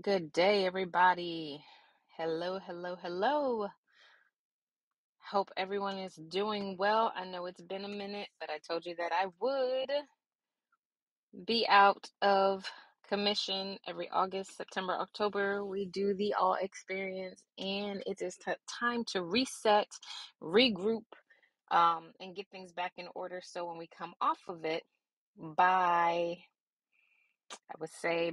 Good day, everybody. Hello, hello, hello. Hope everyone is doing well. I know it's been a minute, but I told you that I would be out of commission every August, September, October. We do the all experience, and it is time to reset, regroup, and get things back in order. So when we come off of it by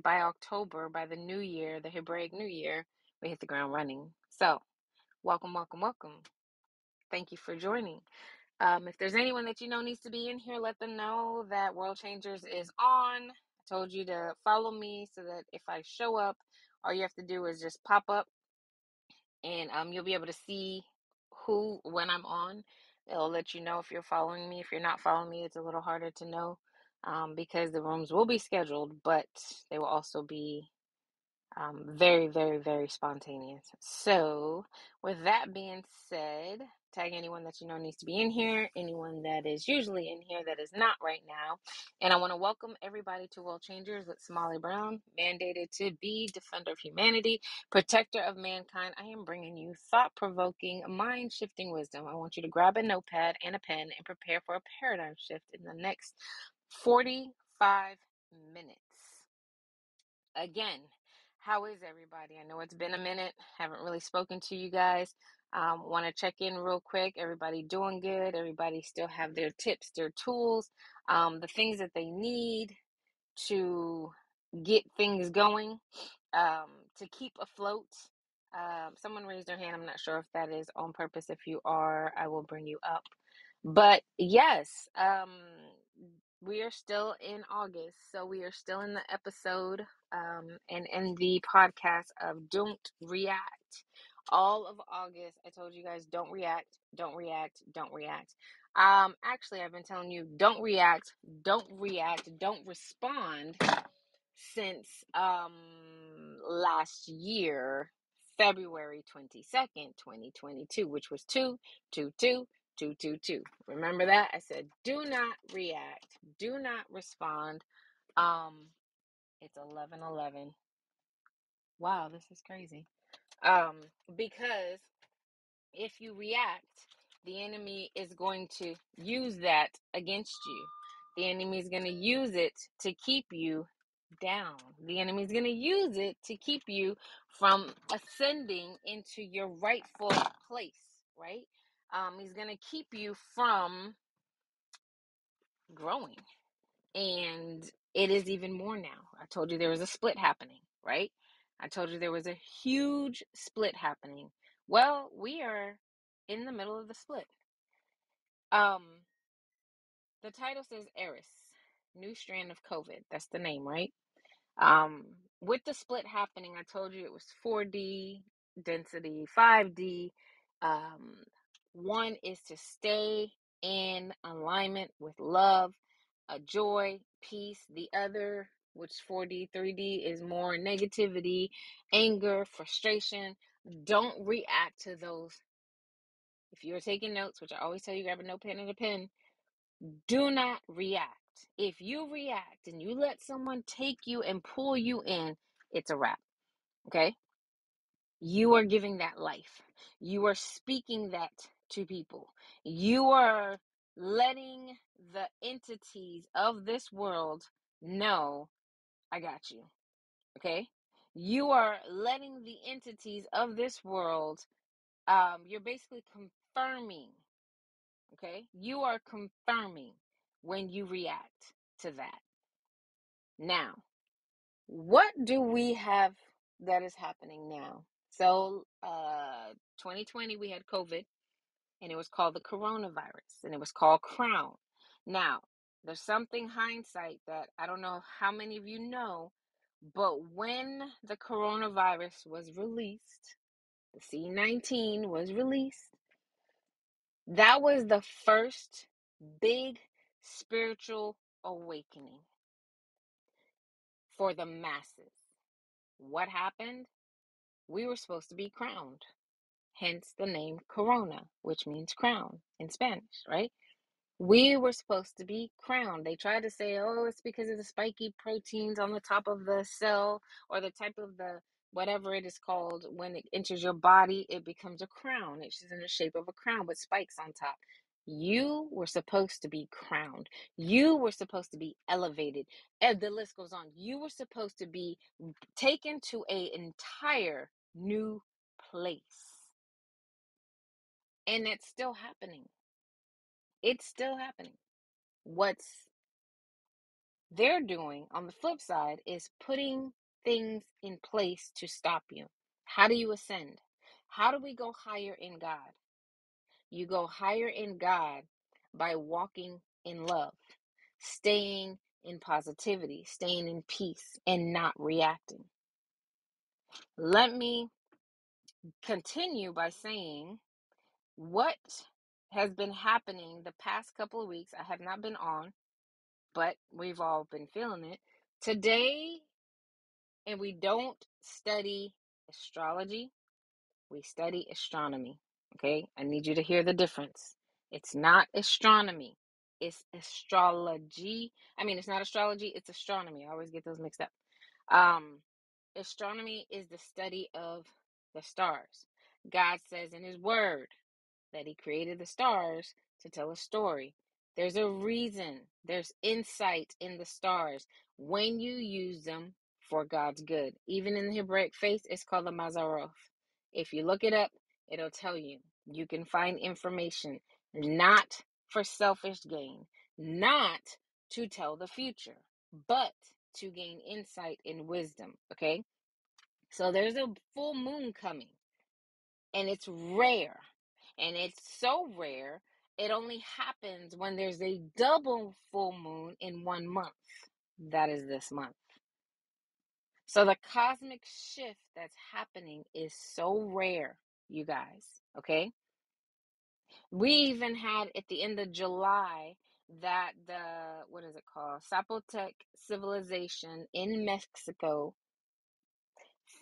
October, by the new year, the Hebraic New Year, we hit the ground running. So welcome, welcome, welcome. Thank you for joining. If there's anyone that you know needs to be in here, let them know that World Changers is on. I told you to follow me so that if I show up, all you have to do is just pop up and you'll be able to see when I'm on. It'll let you know if you're following me. If you're not following me, it's a little harder to know. Because the rooms will be scheduled, but they will also be very, very, very spontaneous. So with that being said, tag anyone that you know needs to be in here, anyone that is usually in here that is not right now. And I want to welcome everybody to World Changers with Somali Brown, mandated to be defender of humanity, protector of mankind. I am bringing you thought-provoking, mind-shifting wisdom. I want you to grab a notepad and a pen and prepare for a paradigm shift in the next 45 minutes. Again, how is everybody? I know it's been a minute. Haven't really spoken to you guys. Want to check in real quick. Everybody doing good? Everybody still have their tips, their tools, the things that they need to get things going, to keep afloat. Someone raised their hand. I'm not sure if that is on purpose. If you are, I will bring you up. But yes, we are still in August, so we are still in the episode and in the podcast of Don't React. All of August, I told you guys, don't react, don't react, don't react. Actually, I've been telling you, don't react, don't react, don't respond since last year, February 22nd, 2022, which was 222. Remember that? I said, do not react. Do not respond. It's 11:11. Wow, this is crazy. Because if you react, the enemy is going to use that against you. The enemy is going to use it to keep you down. The enemy is going to use it to keep you from ascending into your rightful place, right? He's going to keep you from growing. And it is even more now. I told you there was a split happening, right? I told you there was a huge split happening. Well, we are in the middle of the split. The title says Eris, new strand of COVID. That's the name, right? With the split happening, I told you it was 4D, density, 5D, one is to stay in alignment with love, joy, peace. The other, which 4D, 3D, is more negativity, anger, frustration. Don't react to those. If you're taking notes, which I always tell you, grab a notepad and a pen, do not react. If you react and you let someone take you and pull you in, it's a wrap, okay? You are giving that life. You are speaking that to people. You are letting the entities of this world know, I got you, okay? You are letting the entities of this world, you're basically confirming, okay? You are confirming when you react to that. Now, what do we have that is happening now? So, 2020, we had COVID. And it was called the coronavirus, and it was called Crown. Now, there's something hindsight that I don't know how many of you know, but when the coronavirus was released, the C-19 was released, that was the first big spiritual awakening for the masses. What happened? We were supposed to be crowned. Hence the name Corona, which means crown in Spanish, right? We were supposed to be crowned. They tried to say, oh, it's because of the spiky proteins on the top of the cell or the type of the whatever it is called. When it enters your body, it becomes a crown. It's just in the shape of a crown with spikes on top. You were supposed to be crowned. You were supposed to be elevated. And the list goes on. You were supposed to be taken to an entire new place. And that's still happening. It's still happening. What's they're doing on the flip side is putting things in place to stop you. How do you ascend? How do we go higher in God? You go higher in God by walking in love, staying in positivity, staying in peace, and not reacting. Let me continue by saying what has been happening the past couple of weeks. I have not been on, but we've all been feeling it. Today, and we don't study astrology, we study astronomy, okay? I need you to hear the difference. It's not astronomy, it's astrology. I mean, it's not astrology, it's astronomy. I always get those mixed up. Astronomy is the study of the stars. God says in his word that he created the stars to tell a story. There's a reason. There's insight in the stars when you use them for God's good. Even in the Hebraic faith, it's called the Mazaroth. If you look it up, it'll tell you. You can find information, not for selfish gain, not to tell the future, but to gain insight and wisdom, okay? So there's a full moon coming, and it's rare. And it's so rare, it only happens when there's a double full moon in 1 month. That is this month. So the cosmic shift that's happening is so rare, you guys, okay? We even had at the end of July that the, what is it called? Zapotec civilization in Mexico,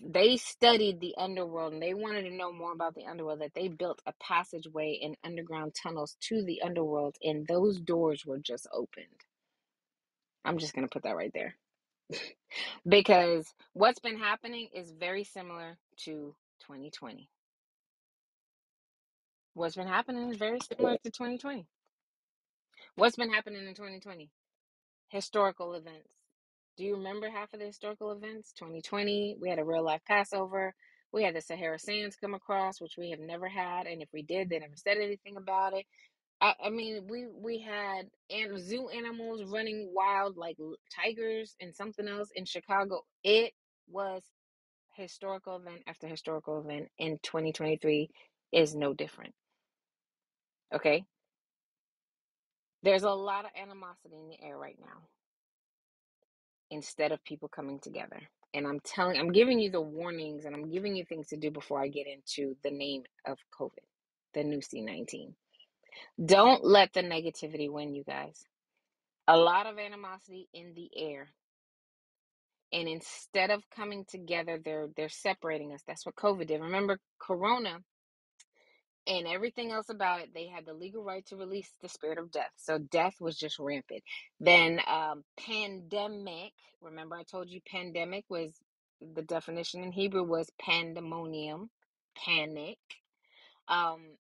they studied the underworld and they wanted to know more about the underworld, that they built a passageway and underground tunnels to the underworld, and those doors were just opened. I'm just going to put that right there. Because what's been happening is very similar to 2020. What's been happening is very similar to 2020. What's been happening in 2020? Historical events. Do you remember half of the historical events? 2020, we had a real life Passover. We had the Sahara Sands come across, which we have never had. And if we did, they never said anything about it. I mean, we had zoo animals running wild like tigers and something else in Chicago. It was historical event after historical event. And 2023 is no different. Okay? There's a lot of animosity in the air right now, instead of people coming together. And I'm giving you the warnings, and I'm giving you things to do before I get into the name of COVID, the new C-19. Don't let the negativity win, you guys. A lot of animosity in the air. And instead of coming together, they're separating us. That's what COVID did. Remember, Corona and everything else about it, they had the legal right to release the spirit of death. So death was just rampant. Then pandemic, remember I told you pandemic was, the definition in Hebrew was pandemonium, panic.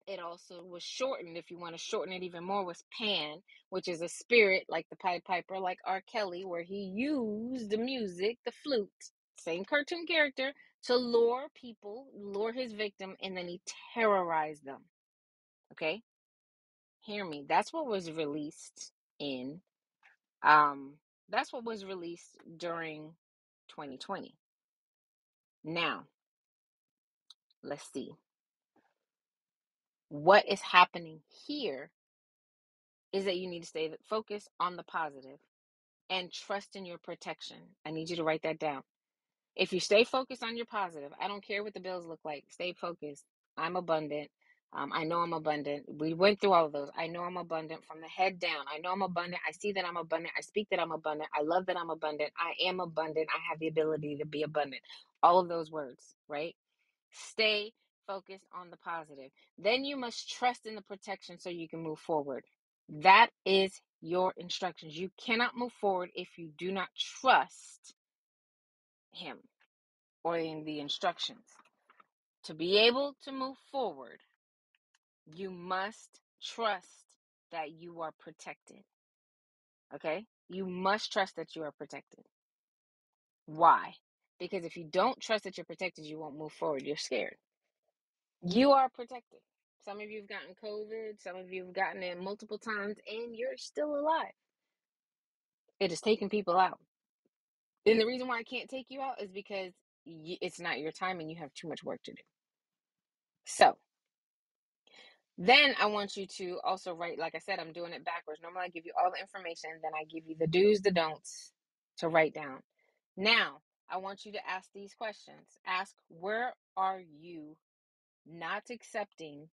It also was shortened, if you want to shorten it even more, was pan, which is a spirit like the Pied Piper, like R. Kelly, where he used the music, the flute, same cartoon character, to lure people, lure his victim, and then he terrorized them. Okay? Hear me. That's what was released in, that's what was released during 2020. Now, let's see. What is happening here is that you need to stay focused on the positive and trust in your protection. I need you to write that down. If you stay focused on your positive, I don't care what the bills look like. Stay focused. I'm abundant. I know I'm abundant. We went through all of those. I know I'm abundant from the head down. I know I'm abundant. I see that I'm abundant. I speak that I'm abundant. I love that I'm abundant. I am abundant. I have the ability to be abundant. All of those words, right? Stay focused on the positive. Then you must trust in the protection so you can move forward. That is your instructions. You cannot move forward if you do not trust him or in the instructions. To be able to move forward, you must trust that you are protected. Okay? You must trust that you are protected. Why? Because if you don't trust that you're protected, you won't move forward. You're scared. You are protected. Some of you have gotten COVID. Some of you have gotten it multiple times, and you're still alive. It has taken people out. And the reason why I can't take you out is because it's not your time and you have too much work to do. So then I want you to also write, like I said, I'm doing it backwards. Normally I give you all the information, then I give you the do's, the don'ts to write down. Now, I want you to ask these questions. Ask, where are you not accepting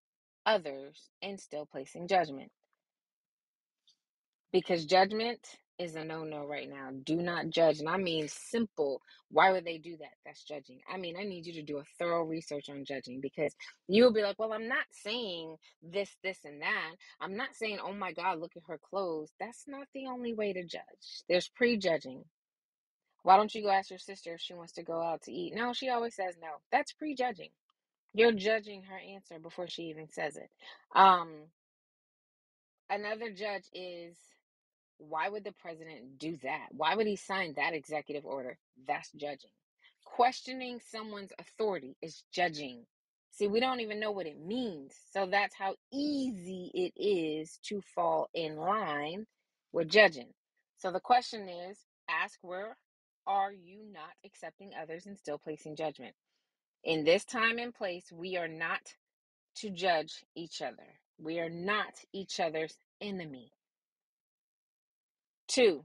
others and still placing judgment? Because judgment is a no-no right now. Do not judge. And I mean simple. Why would they do that? That's judging. I mean, I need you to do a thorough research on judging, because you will be like, well, I'm not saying this, this, and that. I'm not saying, oh my God, look at her clothes. That's not the only way to judge. There's prejudging. Why don't you go ask your sister if she wants to go out to eat? No, she always says no. That's prejudging. You're judging her answer before she even says it. Another judge is, why would the president do that? Why would he sign that executive order? That's judging. Questioning someone's authority is judging. See, we don't even know what it means. So that's how easy it is to fall in line with judging. So the question is, ask, where are you not accepting others and still placing judgment? In this time and place, we are not to judge each other. We are not each other's enemy. 2,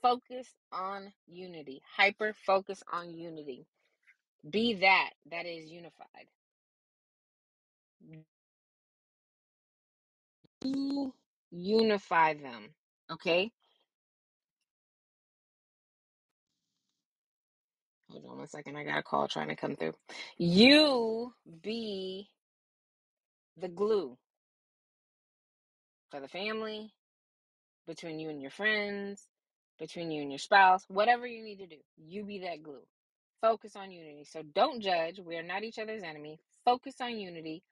focus on unity. Hyper focus on unity. Be that is unified. You unify them, okay? Hold on one second. I got a call trying to come through. You be the glue for the family, between you and your friends, between you and your spouse, whatever you need to do. You be that glue. Focus on unity. So don't judge. We are not each other's enemy. Focus on unity,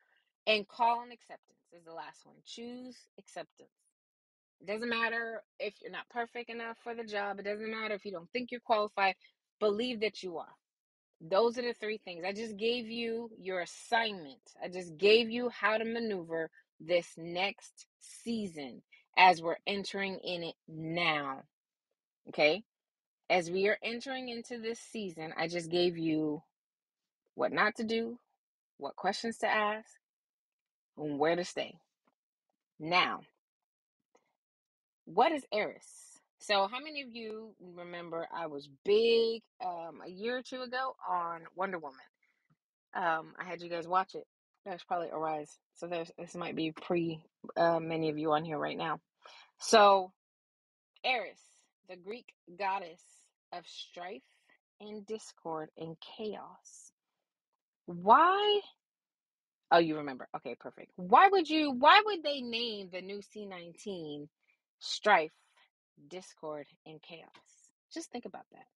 and call on acceptance is the last one. Choose acceptance. It doesn't matter if you're not perfect enough for the job. It doesn't matter if you don't think you're qualified. Believe that you are. Those are the 3 things. I just gave you your assignment. I just gave you how to maneuver this next season as we're entering in it now. Okay? As we are entering into this season, I just gave you what not to do, what questions to ask, and where to stay. Now, what is Eris? So how many of you remember I was big a year or two ago on Wonder Woman? I had you guys watch it. There's probably Arise. So this might be many of you on here right now. So Eris, the Greek goddess of strife and discord and chaos. Why? Oh, you remember. Okay, perfect. Why would they name the new C-19 Strife, Discord, and Chaos? Just think about that.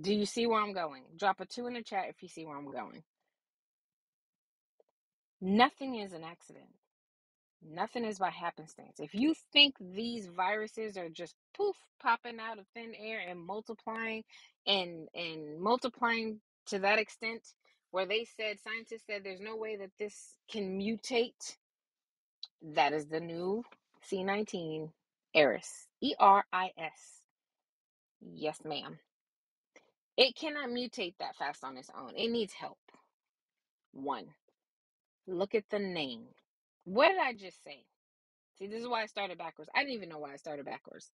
Do you see where I'm going? Drop a 2 in the chat if you see where I'm going. Nothing is an accident. Nothing is by happenstance. If you think these viruses are just poof popping out of thin air and multiplying and multiplying to that extent where scientists said there's no way that this can mutate, that is the new C-19 Eris. E-R-I-S. Yes, ma'am. It cannot mutate that fast on its own. It needs help. 1. Look at the name. What did I just say? See, this is why I started backwards. I didn't even know why I started backwards.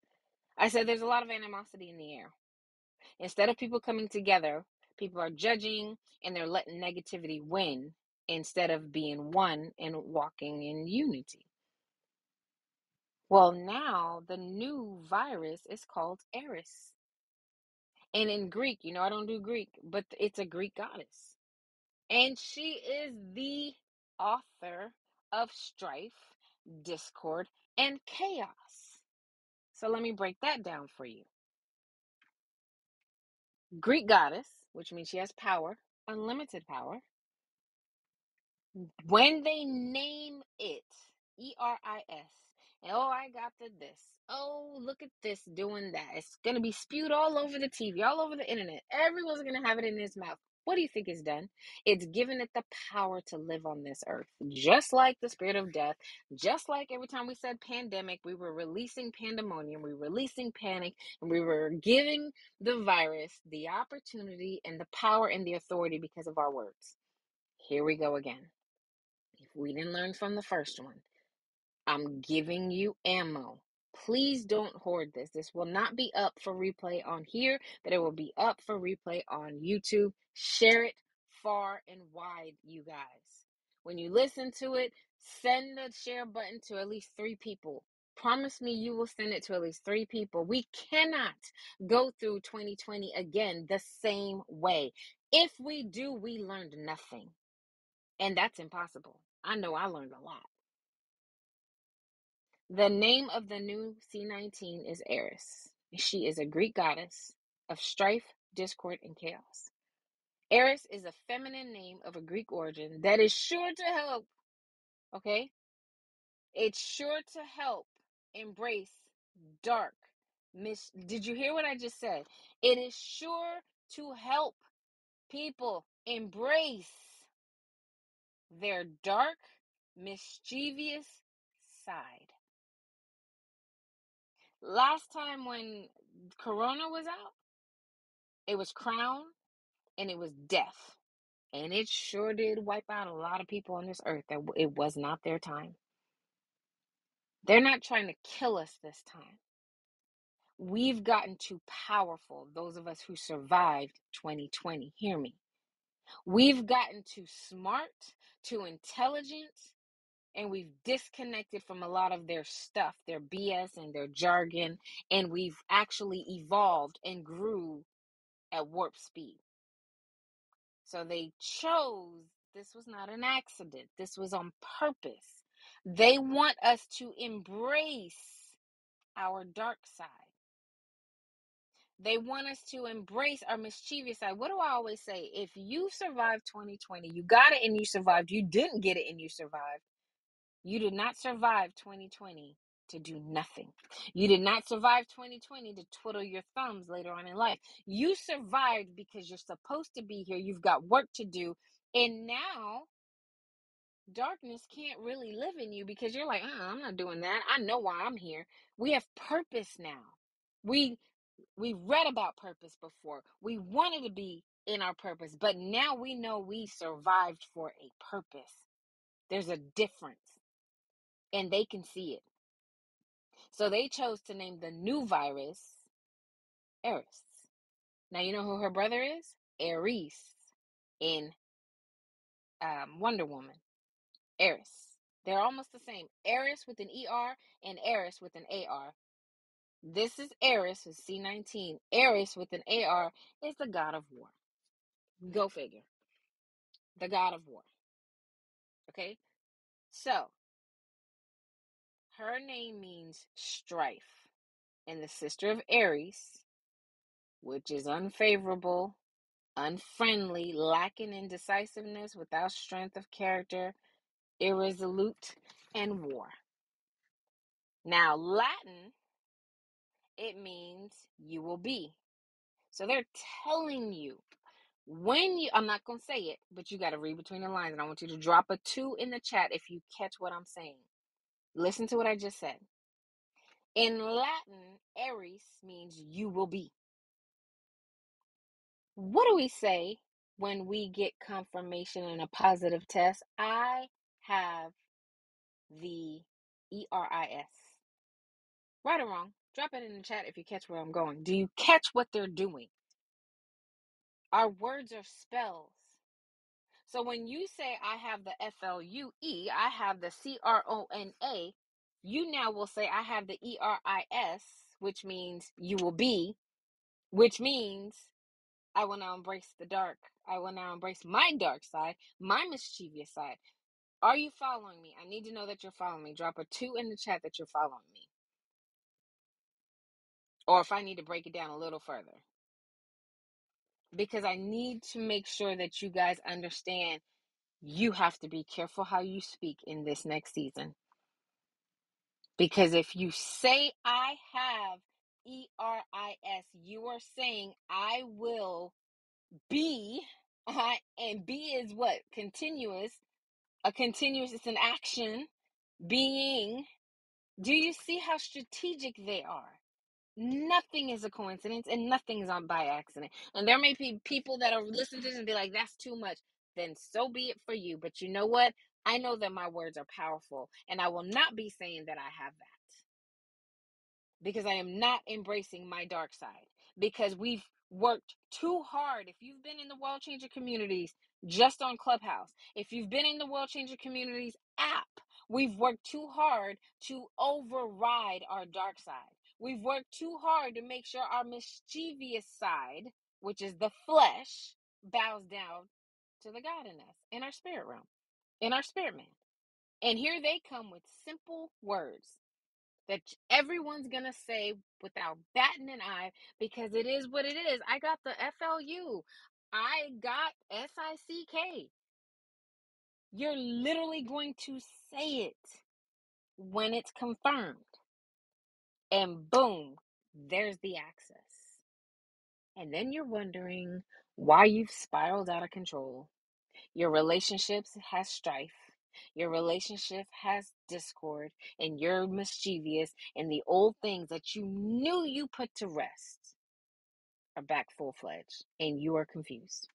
I said there's a lot of animosity in the air. Instead of people coming together, people are judging and they're letting negativity win instead of being one and walking in unity. Well, now the new virus is called Eris. And in Greek, you know, I don't do Greek, but it's a Greek goddess. And she is the author of strife, discord, and chaos. So let me break that down for you. Greek goddess, which means she has power, unlimited power. When they name it, E-R-I-S, oh, I got the this. Oh, look at this doing that. It's going to be spewed all over the TV, all over the internet. Everyone's going to have it in his mouth. What do you think is done? It's given it the power to live on this earth. Just like the spirit of death, just like every time we said pandemic, we were releasing pandemonium, we were releasing panic, and we were giving the virus the opportunity and the power and the authority because of our words. Here we go again. If we didn't learn from the first one, I'm giving you ammo. Please don't hoard this. This will not be up for replay on here, but it will be up for replay on YouTube. Share it far and wide, you guys. When you listen to it, send the share button to at least 3 people. Promise me you will send it to at least 3 people. We cannot go through 2020 again the same way. If we do, we learned nothing. And that's impossible. I know I learned a lot. The name of the new C-19 is Eris. She is a Greek goddess of strife, discord, and chaos. Eris is a feminine name of a Greek origin that is sure to help, okay? It's sure to help embrace dark. Did you hear what I just said? It is sure to help people embrace their dark, mischievous side. Last time when Corona was out, it was crown and it was death. And it sure did wipe out a lot of people on this earth that it was not their time. They're not trying to kill us this time. We've gotten too powerful, those of us who survived 2020. Hear me. We've gotten too smart, too intelligent. And we've disconnected from a lot of their stuff, their BS and their jargon, and we've actually evolved and grew at warp speed. So they chose, this was not an accident. This was on purpose. They want us to embrace our dark side. They want us to embrace our mischievous side. What do I always say? If you survived 2020, you got it and you survived. You didn't get it and you survived. You did not survive 2020 to do nothing. You did not survive 2020 to twiddle your thumbs later on in life. You survived because you're supposed to be here. You've got work to do. And now darkness can't really live in you because you're like, I'm not doing that. I know why I'm here. We have purpose now. We read about purpose before. We wanted to be in our purpose. But now we know we survived for a purpose. There's a difference. And they can see it. So they chose to name the new virus Ares. Now you know who her brother is? Ares in Wonder Woman. Ares. They're almost the same. Ares with an E-R and Ares with an A-R. This is Ares with C-19. Ares with an A-R is the god of war. Go figure. The god of war. Okay? So her name means strife, and the sister of Ares, which is unfavorable, unfriendly, lacking in decisiveness, without strength of character, irresolute, and war. Now, Latin, it means you will be. So they're telling you when you, I'm not going to say it, but you got to read between the lines, and I want you to drop a 2 in the chat if you catch what I'm saying. Listen to what I just said. In Latin, Ares means you will be. What do we say when we get confirmation in a positive test? I have the E-R-I-S. Right or wrong? Drop it in the chat if you catch where I'm going. Do you catch what they're doing? Our words are spells. So when you say, I have the F-L-U-E, I have the C-R-O-N-A, you now will say, I have the E-R-I-S, which means you will be, which means I will now embrace the dark. I will now embrace my dark side, my mischievous side. Are you following me? I need to know that you're following me. Drop a 2 in the chat that you're following me. Or if I need to break it down a little further. Because I need to make sure that you guys understand you have to be careful how you speak in this next season. Because if you say, I have ERIS, you are saying, I will be, and be is what? Continuous. A continuous, it's an action, being. Do you see how strategic they are? Nothing is a coincidence and nothing is on by accident. And there may be people that are listening to this and be like, that's too much. Then so be it for you. But you know what? I know that my words are powerful, and I will not be saying that I have that. Because I am not embracing my dark side. Because we've worked too hard. If you've been in the World Changer Communities just on Clubhouse, if you've been in the World Changer Communities app, we've worked too hard to override our dark side. We've worked too hard to make sure our mischievous side, which is the flesh, bows down to the God in us, in our spirit realm, in our spirit man. And here they come with simple words that everyone's going to say without batting an eye, because it is what it is. I got the FLU. I got SICK. You're literally going to say it when it's confirmed. And boom, there's the access. And then you're wondering why you've spiraled out of control. Your relationships has strife. Your relationship has discord, and you're mischievous, and the old things that you knew you put to rest are back full-fledged, and you are confused.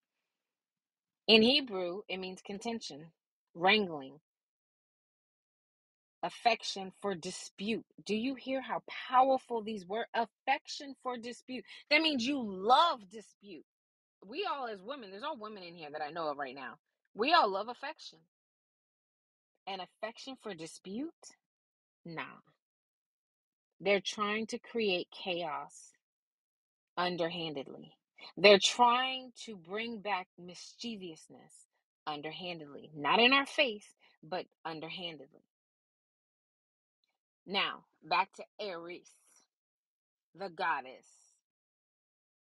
In Hebrew, it means contention, wrangling, affection for dispute. Do you hear how powerful these were? Affection for dispute. That means you love dispute. We all as women, there's all women in here that I know of right now. We all love affection. An affection for dispute? Nah. They're trying to create chaos underhandedly. They're trying to bring back mischievousness underhandedly. Not in our face, but underhandedly. Now, back to Ares, the goddess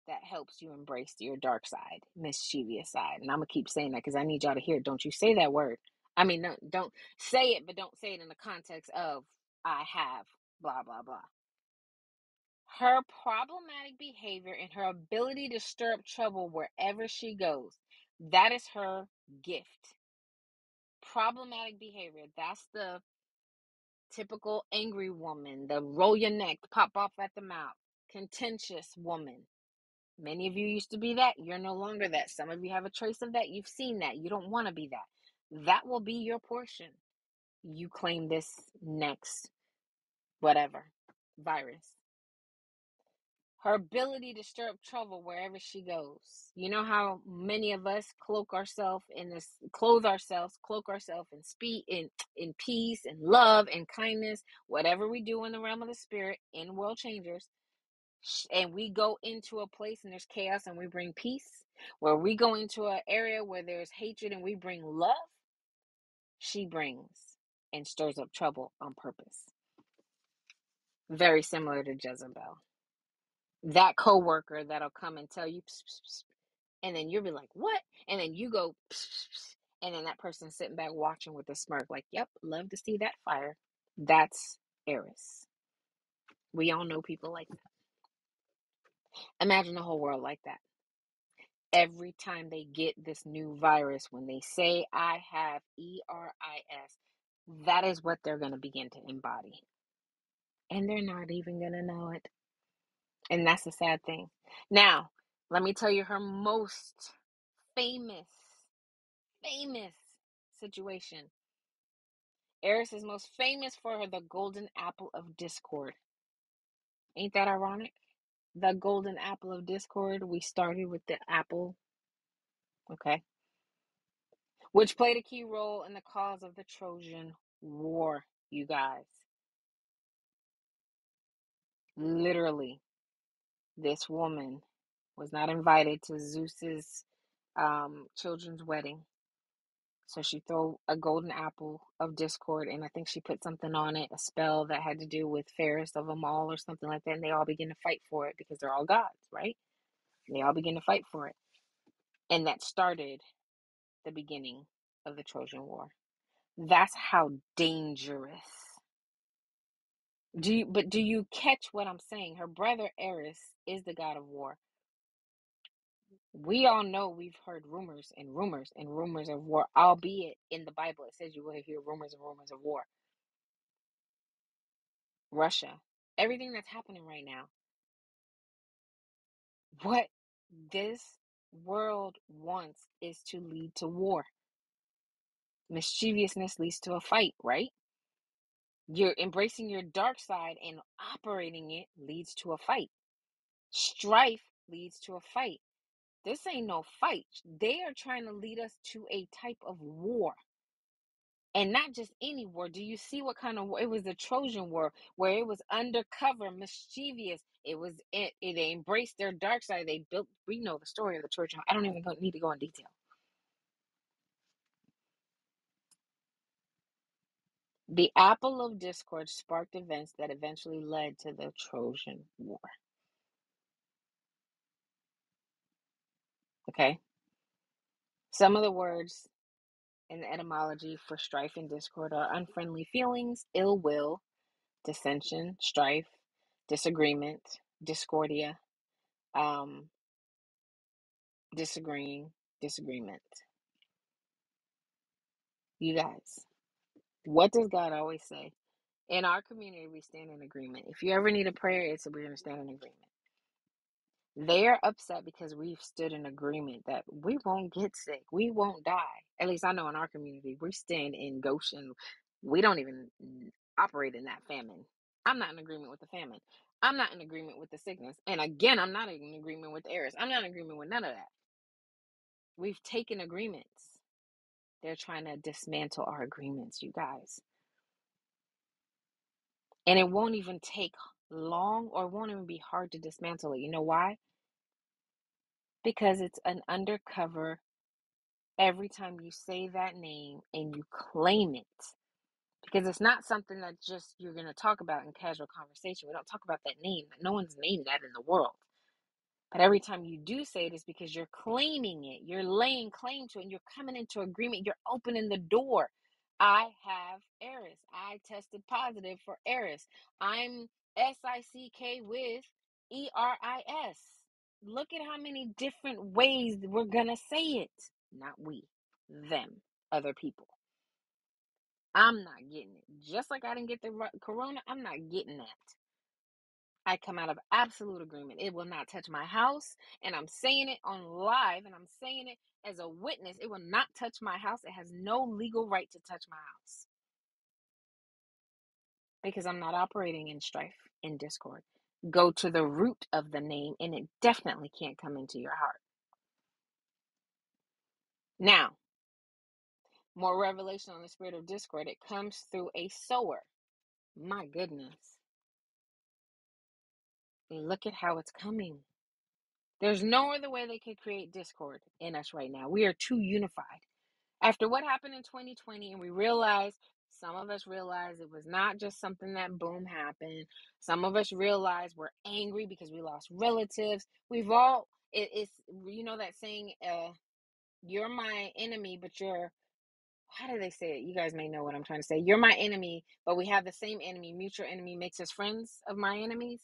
that helps you embrace your dark side, mischievous side. And I'm going to keep saying that because I need y'all to hear it. Don't you say that word. I mean, no, don't say it, but don't say it in the context of I have blah, blah, blah. Her problematic behavior and her ability to stir up trouble wherever she goes, that is her gift. Problematic behavior, that's the typical angry woman, the roll your neck, pop off at the mouth, contentious woman. Many of you used to be that. You're no longer that. Some of you have a trace of that. You've seen that. You don't want to be that. That will be your portion. You claim this next, whatever, virus. Her ability to stir up trouble wherever she goes. You know how many of us cloak ourselves in speed, in peace and love and kindness, whatever we do in the realm of the spirit, in World Changers. And we go into a place and there's chaos and we bring peace. Where we go into an area where there's hatred and we bring love, she brings and stirs up trouble on purpose. Very similar to Jezebel. That coworker that'll come and tell you, pss, pss, pss, and then you'll be like, what? And then you go, pss, pss, pss, and then that person's sitting back watching with a smirk like, yep, love to see that fire. That's Eris. We all know people like that. Imagine the whole world like that. Every time they get this new virus, when they say, I have ERIS, that is what they're going to begin to embody. And they're not even going to know it. And that's the sad thing. Now, let me tell you her most famous situation. Eris is most famous for her, the golden apple of discord. Ain't that ironic? The golden apple of discord. We started with the apple, okay, which played a key role in the cause of the Trojan War, you guys. Literally, this woman was not invited to Zeus's children's wedding. So she threw a golden apple of discord, and I think she put something on it, a spell that had to do with fairest of them all or something like that. And they all begin to fight for it because they're all gods, right? And they all begin to fight for it. And that started the beginning of the Trojan War. That's how dangerous. Do you catch what I'm saying? Her brother Ares is the god of war. We all know we've heard rumors and rumors and rumors of war, albeit in the Bible it says you will hear rumors and rumors of war. Russia, everything that's happening right now. What this world wants is to lead to war. Mischievousness leads to a fight, right? You're embracing your dark side and operating it leads to a fight. Strife leads to a fight. This ain't no fight. They are trying to lead us to a type of war. And not just any war. Do you see what kind of war? It was the Trojan War, where it was undercover, mischievous. They embraced their dark side. They built, we know the story of the Trojan. I don't even need to go in detail. The apple of discord sparked events that eventually led to the Trojan War. Okay. Some of the words in the etymology for strife and discord are unfriendly feelings, ill will, dissension, strife, disagreement, discordia, disagreeing, disagreement. You guys, what does God always say? In our community, we stand in agreement. If you ever need a prayer, it's we're going to stand in agreement. They are upset because we've stood in agreement that we won't get sick. We won't die. At least I know in our community, we stand in Goshen. We don't even operate in that famine. I'm not in agreement with the famine. I'm not in agreement with the sickness. And again, I'm not in agreement with Eris. I'm not in agreement with none of that. We've taken agreements. They're trying to dismantle our agreements, you guys. And it won't even take long or won't even be hard to dismantle it. You know why? Because it's an undercover. Every time you say that name and you claim it, because it's not something that just you're going to talk about in casual conversation. We don't talk about that name. No one's named that in the world. But every time you do say it, it's because you're claiming it. You're laying claim to it and you're coming into agreement. You're opening the door. I have Ares. I tested positive for Ares. I'm SICK with ERIS. Look at how many different ways we're going to say it. Not we, them, other people. I'm not getting it. Just like I didn't get the corona, I'm not getting that. I come out of absolute agreement. It will not touch my house. And I'm saying it on live, and I'm saying it as a witness. It will not touch my house. It has no legal right to touch my house. Because I'm not operating in strife, in discord. Go to the root of the name, and it definitely can't come into your heart. Now, more revelation on the spirit of discord. It comes through a sower. My goodness. Look at how it's coming. There's no other way they could create discord in us right now. We are too unified. After what happened in 2020, and we realized, some of us realized it was not just something that boom happened. Some of us realized we're angry because we lost relatives. We've all, it's, you know that saying, you're my enemy, but you're, how do they say it? You guys may know what I'm trying to say. You're my enemy, but we have the same enemy. Mutual enemy makes us friends of my enemies.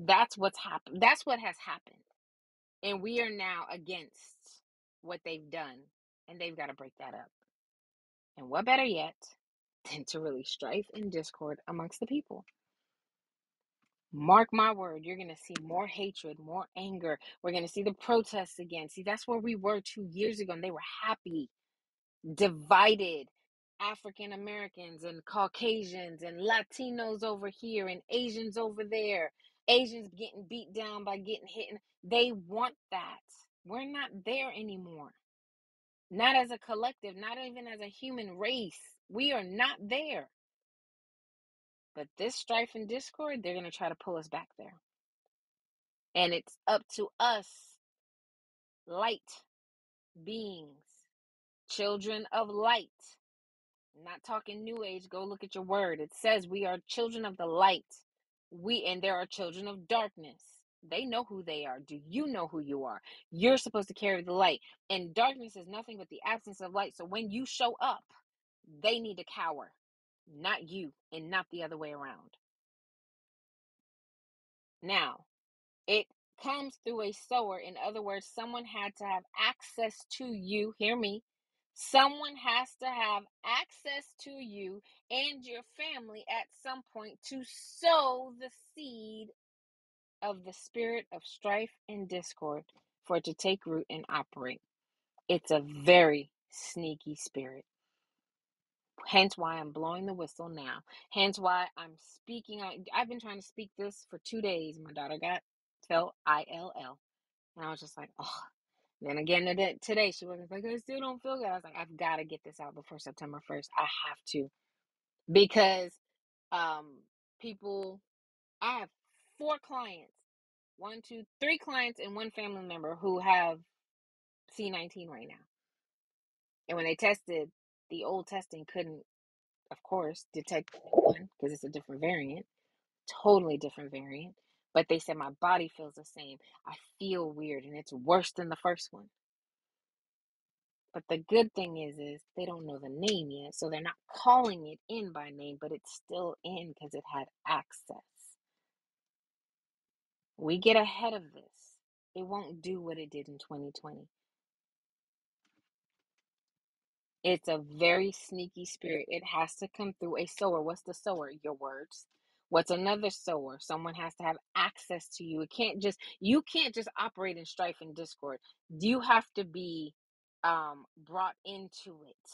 That's what's happened. That's what has happened. And we are now against what they've done. And they've got to break that up. And what better yet than to release strife and discord amongst the people. Mark my word, you're going to see more hatred, more anger. We're going to see the protests again. See, that's where we were 2 years ago, and they were happy, divided African Americans and Caucasians and Latinos over here and Asians over there. Asians getting beat down by getting hit. They want that. We're not there anymore. Not as a collective, not even as a human race. We are not there. But this strife and discord, they're going to try to pull us back there. And it's up to us, light beings, children of light. I'm not talking New Age. Go look at your word. It says we are children of the light. And there are children of darkness. They know who they are. Do you know who you are? You're supposed to carry the light. And darkness is nothing but the absence of light. So when you show up, they need to cower, not you, and not the other way around. Now, it comes through a sower. In other words, someone had to have access to you. Hear me. Someone has to have access to you and your family at some point to sow the seed of the spirit of strife and discord for it to take root and operate. It's a very sneaky spirit. Hence why I'm blowing the whistle now. Hence why I'm speaking. I've been trying to speak this for 2 days. My daughter felt ill. And I was just like, oh. Then again today, she was like, I still don't feel good. I was like, I've got to get this out before September 1st. I have to. Because I have 4 clients, 3 clients and 1 family member who have C19 right now. And when they tested, the old testing couldn't, of course, detect one because it's a different variant, totally different variant. But they said, my body feels the same. I feel weird, and it's worse than the first one. But the good thing is they don't know the name yet, so they're not calling it in by name, but it's still in because it had access. We get ahead of this. It won't do what it did in 2020. It's a very sneaky spirit. It has to come through a sower. What's the sower? Your words. What's another sower? Someone has to have access to you. You can't just operate in strife and discord. You have to be brought into it.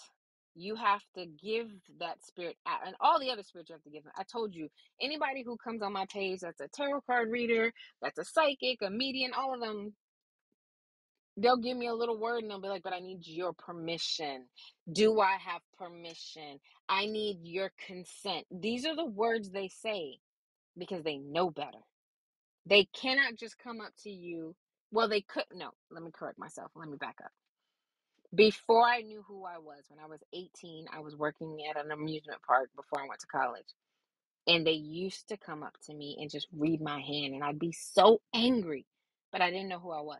You have to give that spirit out. And all the other spirits you have to give them. I told you, anybody who comes on my page that's a tarot card reader, that's a psychic, a medium, all of them, they'll give me a little word and they'll be like, but I need your permission. Do I have permission? I need your consent. These are the words they say because they know better. They cannot just come up to you. Well, they could. No, let me correct myself. Let me back up. Before I knew who I was, when I was 18, I was working at an amusement park before I went to college. And they used to come up to me and just read my hand. And I'd be so angry, but I didn't know who I was.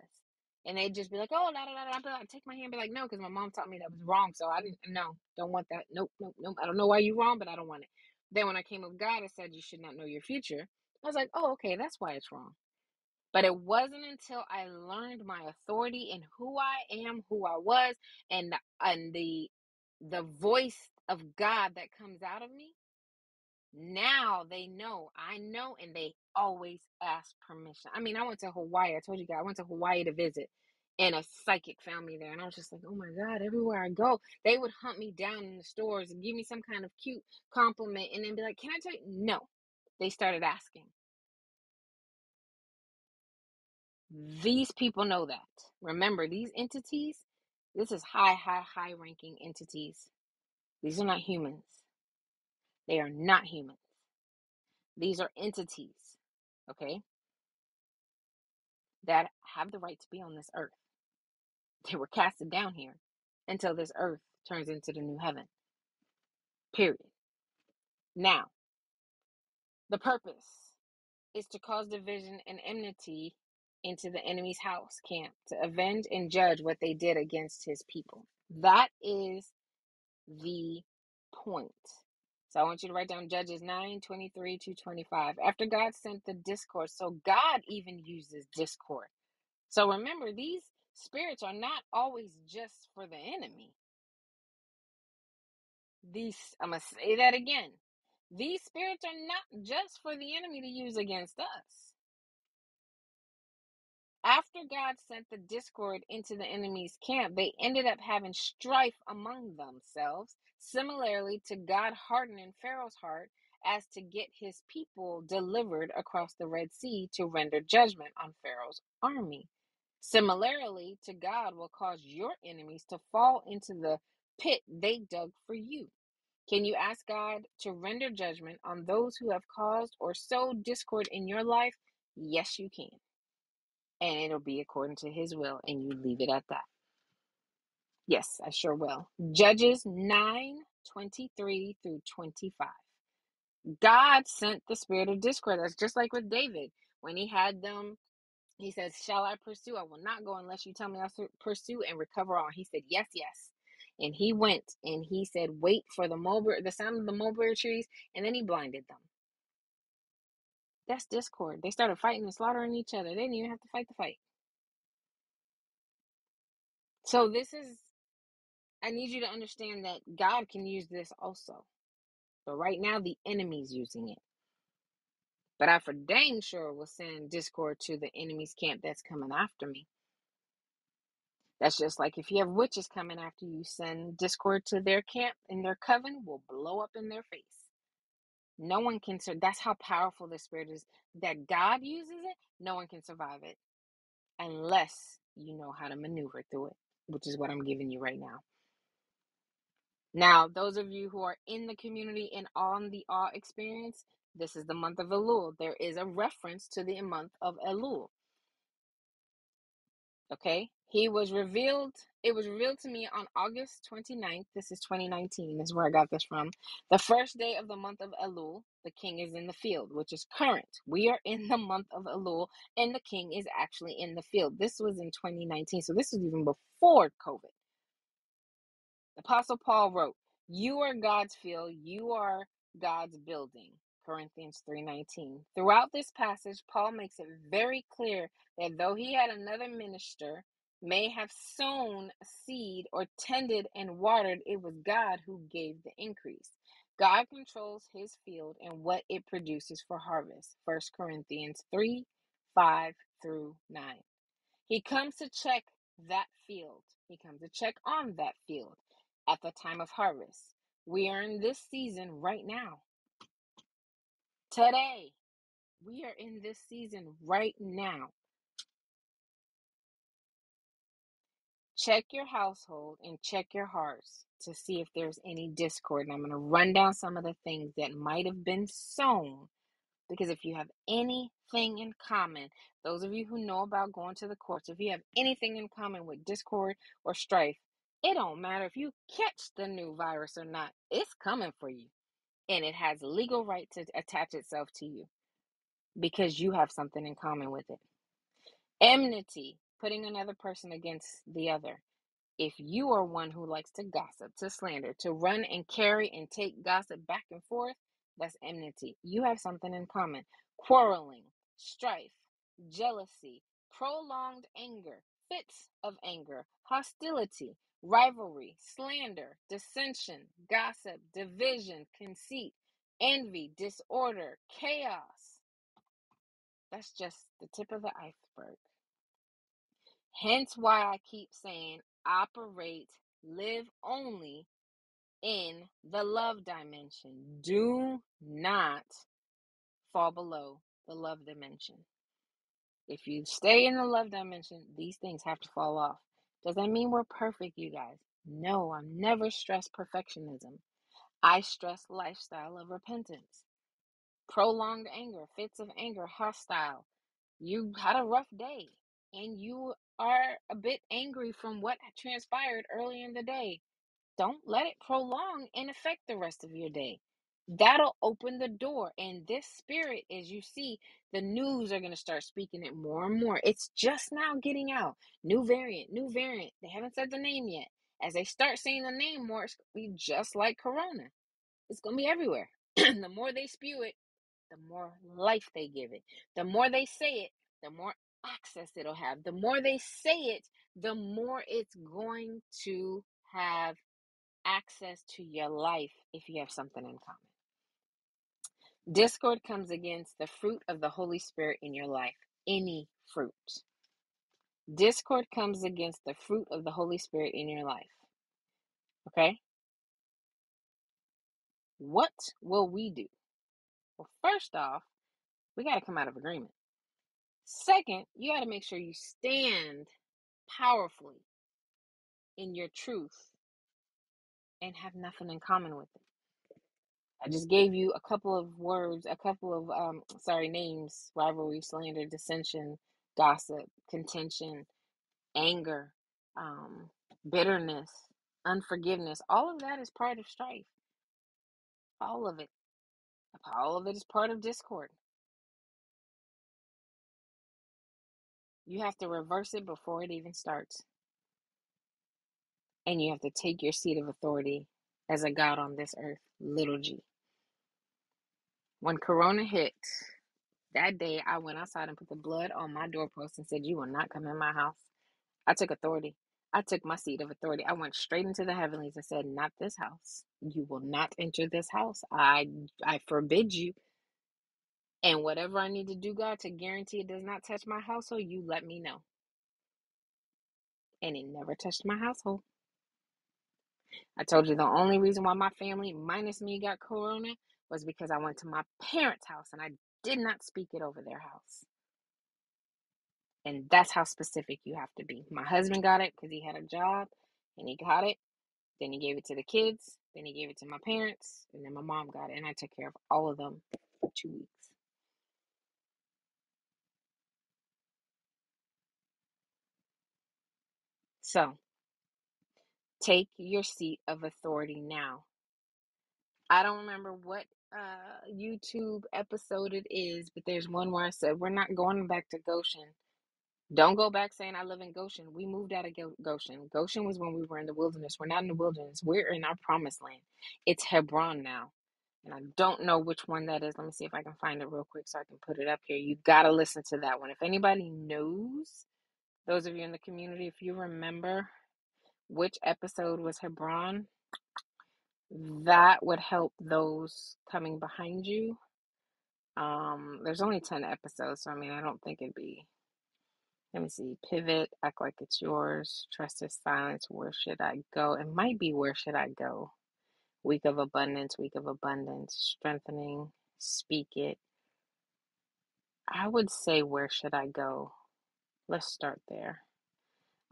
And they'd just be like, oh, da, da, da, da. I'd be like, take my hand, be like, no, because my mom taught me that was wrong. So I didn't, no, don't want that. Nope, nope, nope. I don't know why you're wrong, but I don't want it. Then when I came with God, I said, you should not know your future. I was like, oh, okay, that's why it's wrong. But it wasn't until I learned my authority and who I am, who I was, and the voice of God that comes out of me. Now they know, I know, and they always ask permission. I mean, I went to Hawaii. I told you guys, I went to Hawaii to visit, and a psychic found me there. And I was just like, oh my God, everywhere I go, they would hunt me down in the stores and give me some kind of cute compliment and then be like, can I tell you? No. They started asking. These people know that. Remember, these entities, this is high ranking entities. These are not humans. They are not humans. These are entities, okay, that have the right to be on this earth. They were casted down here until this earth turns into the new heaven, period. Now, the purpose is to cause division and enmity into the enemy's house, camp, to avenge and judge what they did against his people. That is the point. So I want you to write down Judges 9:23-25. After God sent the discord, so God even uses discord. So remember, these spirits are not always just for the enemy. I'm going to say that again. These spirits are not just for the enemy to use against us. After God sent the discord into the enemy's camp, they ended up having strife among themselves, similarly to God hardening Pharaoh's heart as to get his people delivered across the Red Sea to render judgment on Pharaoh's army. Similarly to God will cause your enemies to fall into the pit they dug for you. Can you ask God to render judgment on those who have caused or sowed discord in your life? Yes, you can. And it'll be according to his will, and you leave it at that. Yes, I sure will. Judges 9:23 through 25. God sent the spirit of discord. That's just like with David. When he had them, he says, shall I pursue? I will not go unless you tell me I should pursue and recover all. He said, yes, yes. And he went and he said, wait for the sound of the mulberry trees. And then he blinded them. That's discord. They started fighting and slaughtering each other. They didn't even have to fight the fight. So I need you to understand that God can use this also. But right now, the enemy's using it. But I for dang sure will send discord to the enemy's camp that's coming after me. That's just like if you have witches coming after you, send discord to their camp and their coven will blow up in their face. No one can survive. That's how powerful the spirit is. That God uses it, no one can survive it. Unless you know how to maneuver through it, which is what I'm giving you right now. Now, those of you who are in the community and on the awe experience, this is the month of Elul. There is a reference to the month of Elul. Okay? It was revealed to me on August 29th. This is 2019. This is where I got this from. The first day of the month of Elul, the king is in the field, which is current. We are in the month of Elul, and the king is actually in the field. This was in 2019. So this was even before COVID. Apostle Paul wrote, you are God's field. You are God's building. Corinthians 3:19. Throughout this passage, Paul makes it very clear that though he had another minister may have sown seed or tended and watered, it was God who gave the increase. God controls his field and what it produces for harvest. 1 Corinthians 3:5 through 9. He comes to check that field. He comes to check on that field at the time of harvest. We are in this season right now. Today, we are in this season right now. Check your household and check your hearts to see if there's any discord. And I'm going to run down some of the things that might have been sown. Because if you have anything in common, those of you who know about going to the courts, if you have anything in common with discord or strife, it don't matter if you catch the new virus or not. It's coming for you. And it has legal right to attach itself to you because you have something in common with it. Enmity, putting another person against the other. If you are one who likes to gossip, to slander, to run and carry and take gossip back and forth, that's enmity. You have something in common. Quarreling, strife, jealousy, prolonged anger, fits of anger, hostility, rivalry, slander, dissension, gossip, division, conceit, envy, disorder, chaos. That's just the tip of the iceberg. Hence why I keep saying operate, live only in the love dimension. Do not fall below the love dimension. If you stay in the love dimension, these things have to fall off. Does that mean we're perfect, you guys? No, I'm never stressed perfectionism. I stress lifestyle of repentance. Prolonged anger, fits of anger, hostile. You had a rough day, and you are a bit angry from what transpired early in the day. Don't let it prolong and affect the rest of your day. That'll open the door. And this spirit, as you see, the news are going to start speaking it more and more. It's just now getting out. New variant. They haven't said the name yet. As they start saying the name more, it's going to be just like Corona. It's going to be everywhere. The more they spew it, the more life they give it. The more they say it, the more access it'll have. The more they say it, the more it's going to have access to your life if you have something in common. Discord comes against the fruit of the Holy Spirit in your life. Any fruit. Discord comes against the fruit of the Holy Spirit in your life. Okay? What will we do? Well, first off, we got to come out of agreement. Second, you got to make sure you stand powerfully in your truth and have nothing in common with it. I just gave you a couple of words, a couple of, names, rivalry, slander, dissension, gossip, contention, anger, bitterness, unforgiveness, all of that is part of strife. All of it. All of it is part of discord. You have to reverse it before it even starts. And you have to take your seat of authority as a God on this earth, little g. When Corona hit, that day I went outside and put the blood on my doorpost and said, you will not come in my house. I took authority. I took my seat of authority. I went straight into the heavenlies and said, not this house. You will not enter this house. I forbid you. And whatever I need to do, God, to guarantee it does not touch my household, you let me know. And it never touched my household. I told you the only reason why my family, minus me, got Corona was because I went to my parents' house and I did not speak it over their house. And that's how specific you have to be. My husband got it because he had a job and he got it. Then he gave it to the kids. Then he gave it to my parents. And then my mom got it. And I took care of all of them for 2 weeks. So, take your seat of authority now. I don't remember what YouTube episode it is, but there's one where I said, we're not going back to Goshen. Don't go back saying I live in Goshen. We moved out of Goshen. Goshen was when we were in the wilderness. We're not in the wilderness. We're in our promised land. It's Hebron now. And I don't know which one that is. Let me see if I can find it real quick so I can put it up here. You got to listen to that one. If anybody knows, those of you in the community, if you remember which episode was Hebron, that would help those coming behind you. There's only 10 episodes, so I mean, I don't think it'd be. Let me see. Pivot, act like it's yours. Trust is silence. Where should I go? It might be where should I go? Week of abundance, strengthening, speak it. I would say where should I go? Let's start there.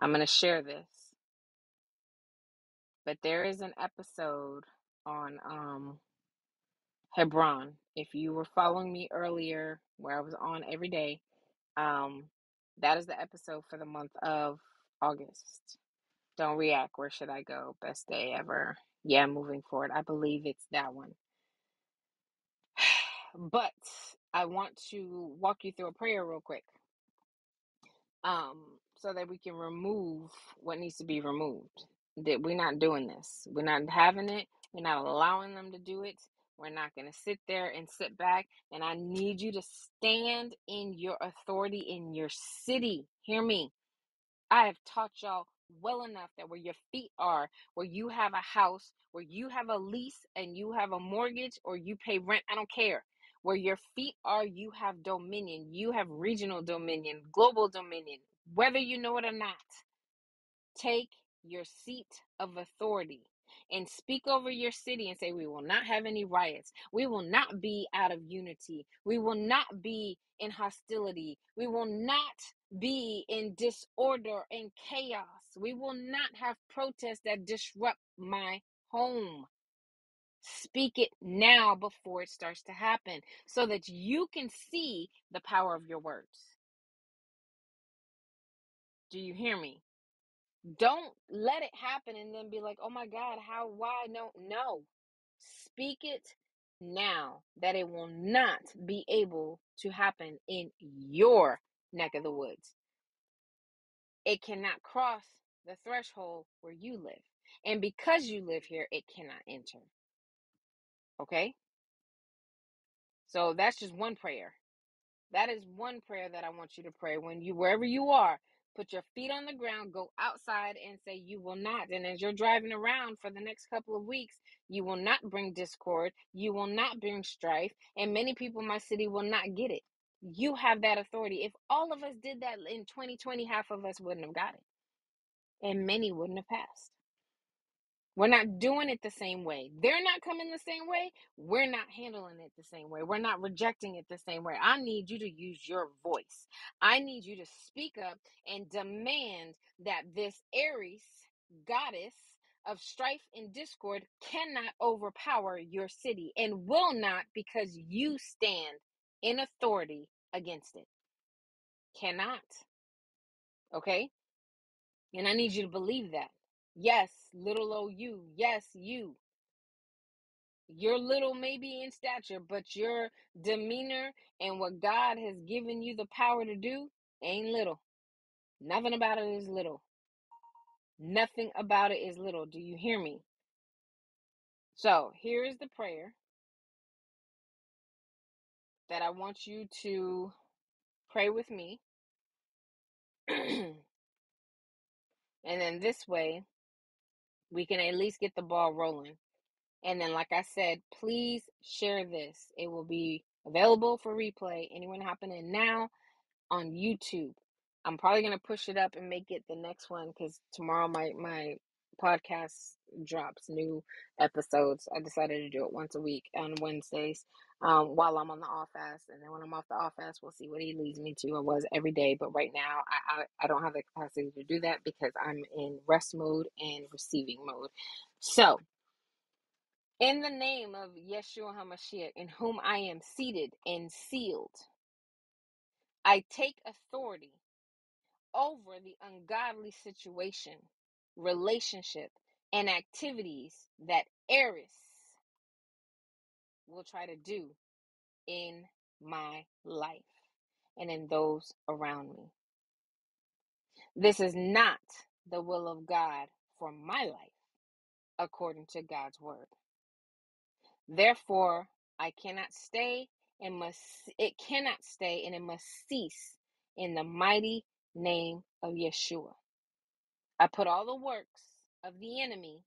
I'm going to share this. But there is an episode on Hebron. If you were following me earlier, where I was on every day, that is the episode for the month of August. Don't react. Where should I go? Best day ever. Yeah, moving forward. I believe it's that one. But I want to walk you through a prayer real quick. So that we can remove what needs to be removed. That we're not doing this. We're not having it. We're not allowing them to do it. We're not going to sit there and sit back. And I need you to stand in your authority in your city. Hear me. I have taught y'all well enough that where your feet are, where you have a house, where you have a lease and you have a mortgage or you pay rent, I don't care. Where your feet are, you have dominion. You have regional dominion, global dominion, whether you know it or not. Take your seat of authority and speak over your city and say, we will not have any riots. We will not be out of unity. We will not be in hostility. We will not be in disorder and chaos. We will not have protests that disrupt my home. Speak it now before it starts to happen so that you can see the power of your words. Do you hear me? Don't let it happen and then be like, oh my God, how, why, no. Speak it now that it will not be able to happen in your neck of the woods. It cannot cross the threshold where you live. And because you live here, it cannot enter. Okay? So that's just one prayer. That is one prayer that I want you to pray when you, wherever you are. Put your feet on the ground, go outside and say you will not. And as you're driving around for the next couple of weeks, you will not bring discord. You will not bring strife. And many people in my city will not get it. You have that authority. If all of us did that in 2020, half of us wouldn't have got it. And many wouldn't have passed. We're not doing it the same way. They're not coming the same way. We're not handling it the same way. We're not rejecting it the same way. I need you to use your voice. I need you to speak up and demand that this Ares, goddess of strife and discord, cannot overpower your city and will not because you stand in authority against it. Cannot. Okay? And I need you to believe that. Yes, little old you. Yes, you. You're little maybe in stature, but your demeanor and what God has given you the power to do ain't little. Nothing about it is little. Nothing about it is little. Do you hear me? So here is the prayer that I want you to pray with me. And then this way, we can at least get the ball rolling. And then, like I said, please share this. It will be available for replay. Anyone hopping in now on YouTube. I'm probably going to push it up and make it the next one because tomorrow my podcast drops new episodes. I decided to do it once a week on Wednesdays while I'm on the off fast. And then when I'm off the off fast, we'll see what he leads me to. I was every day. But right now, I don't have the capacity to do that because I'm in rest mode and receiving mode. So, in the name of Yeshua HaMashiach, in whom I am seated and sealed, I take authority over the ungodly situation, relationship, and activities that Ares will try to do in my life and in those around me. This is not the will of God for my life, according to God's word. Therefore, it cannot stay and it must cease in the mighty name of Yeshua. I put all the works of the enemy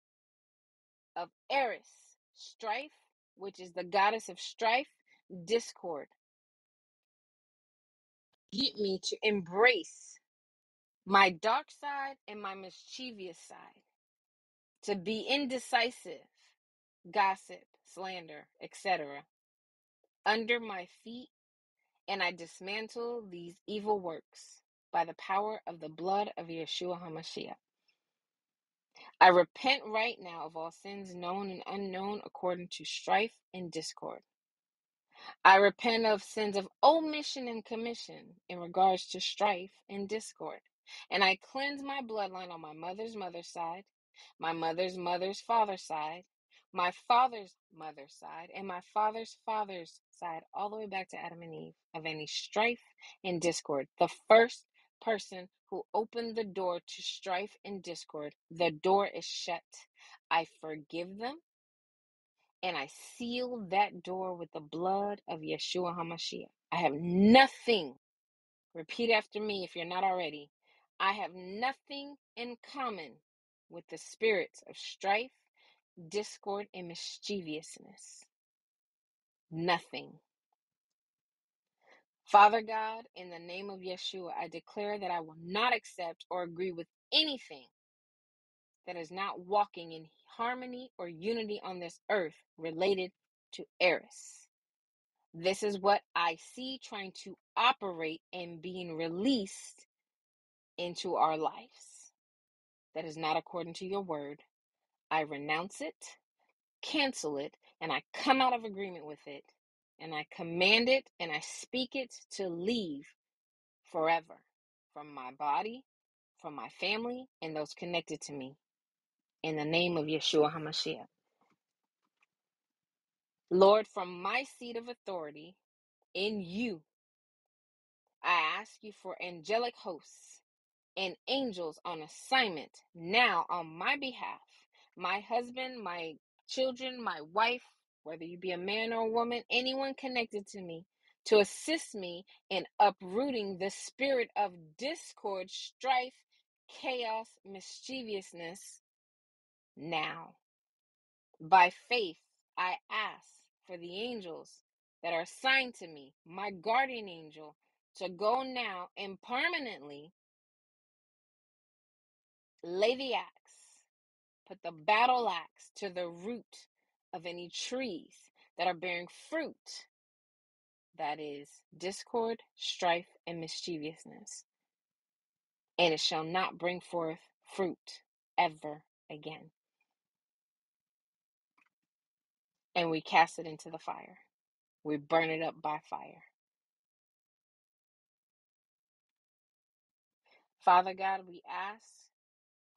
of Eris, strife, which is the goddess of strife, discord. Get me to embrace my dark side and my mischievous side, to be indecisive, gossip, slander, etc. under my feet, and I dismantle these evil works by the power of the blood of Yeshua HaMashiach. I repent right now of all sins known and unknown according to strife and discord. I repent of sins of omission and commission in regards to strife and discord. And I cleanse my bloodline on my mother's side, my mother's father's side, my father's mother's side, and my father's father's side, all the way back to Adam and Eve, of any strife and discord. The first person who opened the door to strife and discord, the door is shut. I forgive them, and I seal that door with the blood of Yeshua HaMashiach. I have nothing. Repeat after me if you're not already. I have nothing in common with the spirits of strife, discord, and mischievousness. Nothing. Father God, in the name of Yeshua, I declare that I will not accept or agree with anything that is not walking in harmony or unity on this earth related to Eris. This is what I see trying to operate and being released into our lives. That is not according to your word. I renounce it, cancel it, and I come out of agreement with it, and I command it, and I speak it to leave forever from my body, from my family, and those connected to me, in the name of Yeshua HaMashiach. Lord, from my seat of authority in you, I ask you for angelic hosts and angels on assignment now on my behalf. My husband, my children, my wife, whether you be a man or a woman, anyone connected to me, to assist me in uprooting the spirit of discord, strife, chaos, mischievousness now. By faith, I ask for the angels that are assigned to me, my guardian angel, to go now and permanently lay the axe. Put the battle axe to the root of any trees that are bearing fruit that is discord, strife, and mischievousness. And it shall not bring forth fruit ever again. And we cast it into the fire. We burn it up by fire. Father God, we ask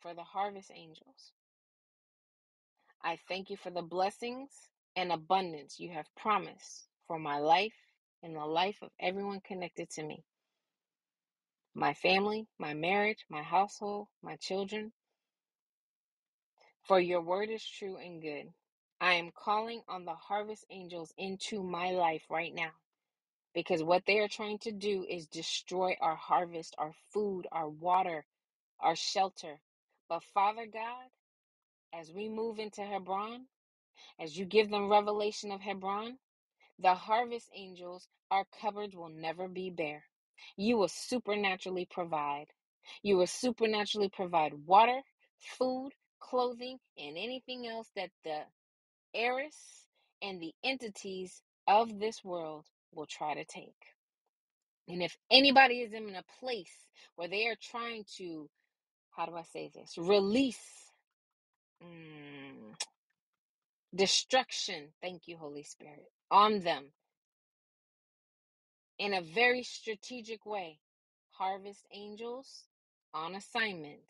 for the harvest angels. I thank you for the blessings and abundance you have promised for my life and the life of everyone connected to me. My family, my marriage, my household, my children. For your word is true and good. I am calling on the harvest angels into my life right now, because what they are trying to do is destroy our harvest, our food, our water, our shelter. But Father God, as we move into Hebron, as you give them revelation of Hebron, the harvest angels, our cupboards will never be bare. You will supernaturally provide. You will supernaturally provide water, food, clothing, and anything else that the Eris and the entities of this world will try to take. And if anybody is in a place where they are trying to, how do I say this, release destruction, thank you, Holy Spirit, on them in a very strategic way, harvest angels on assignment,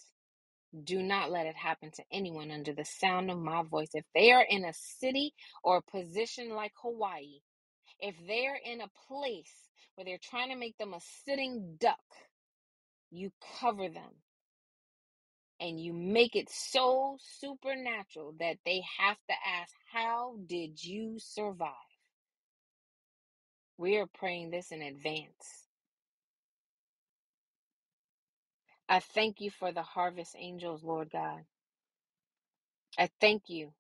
do not let it happen to anyone under the sound of my voice. If they are in a city or a position like Hawaii, if they are in a place where they're trying to make them a sitting duck, you cover them and you make it so supernatural that they have to ask, how did you survive? We are praying this in advance. I thank you for the harvest angels, Lord God. I thank you.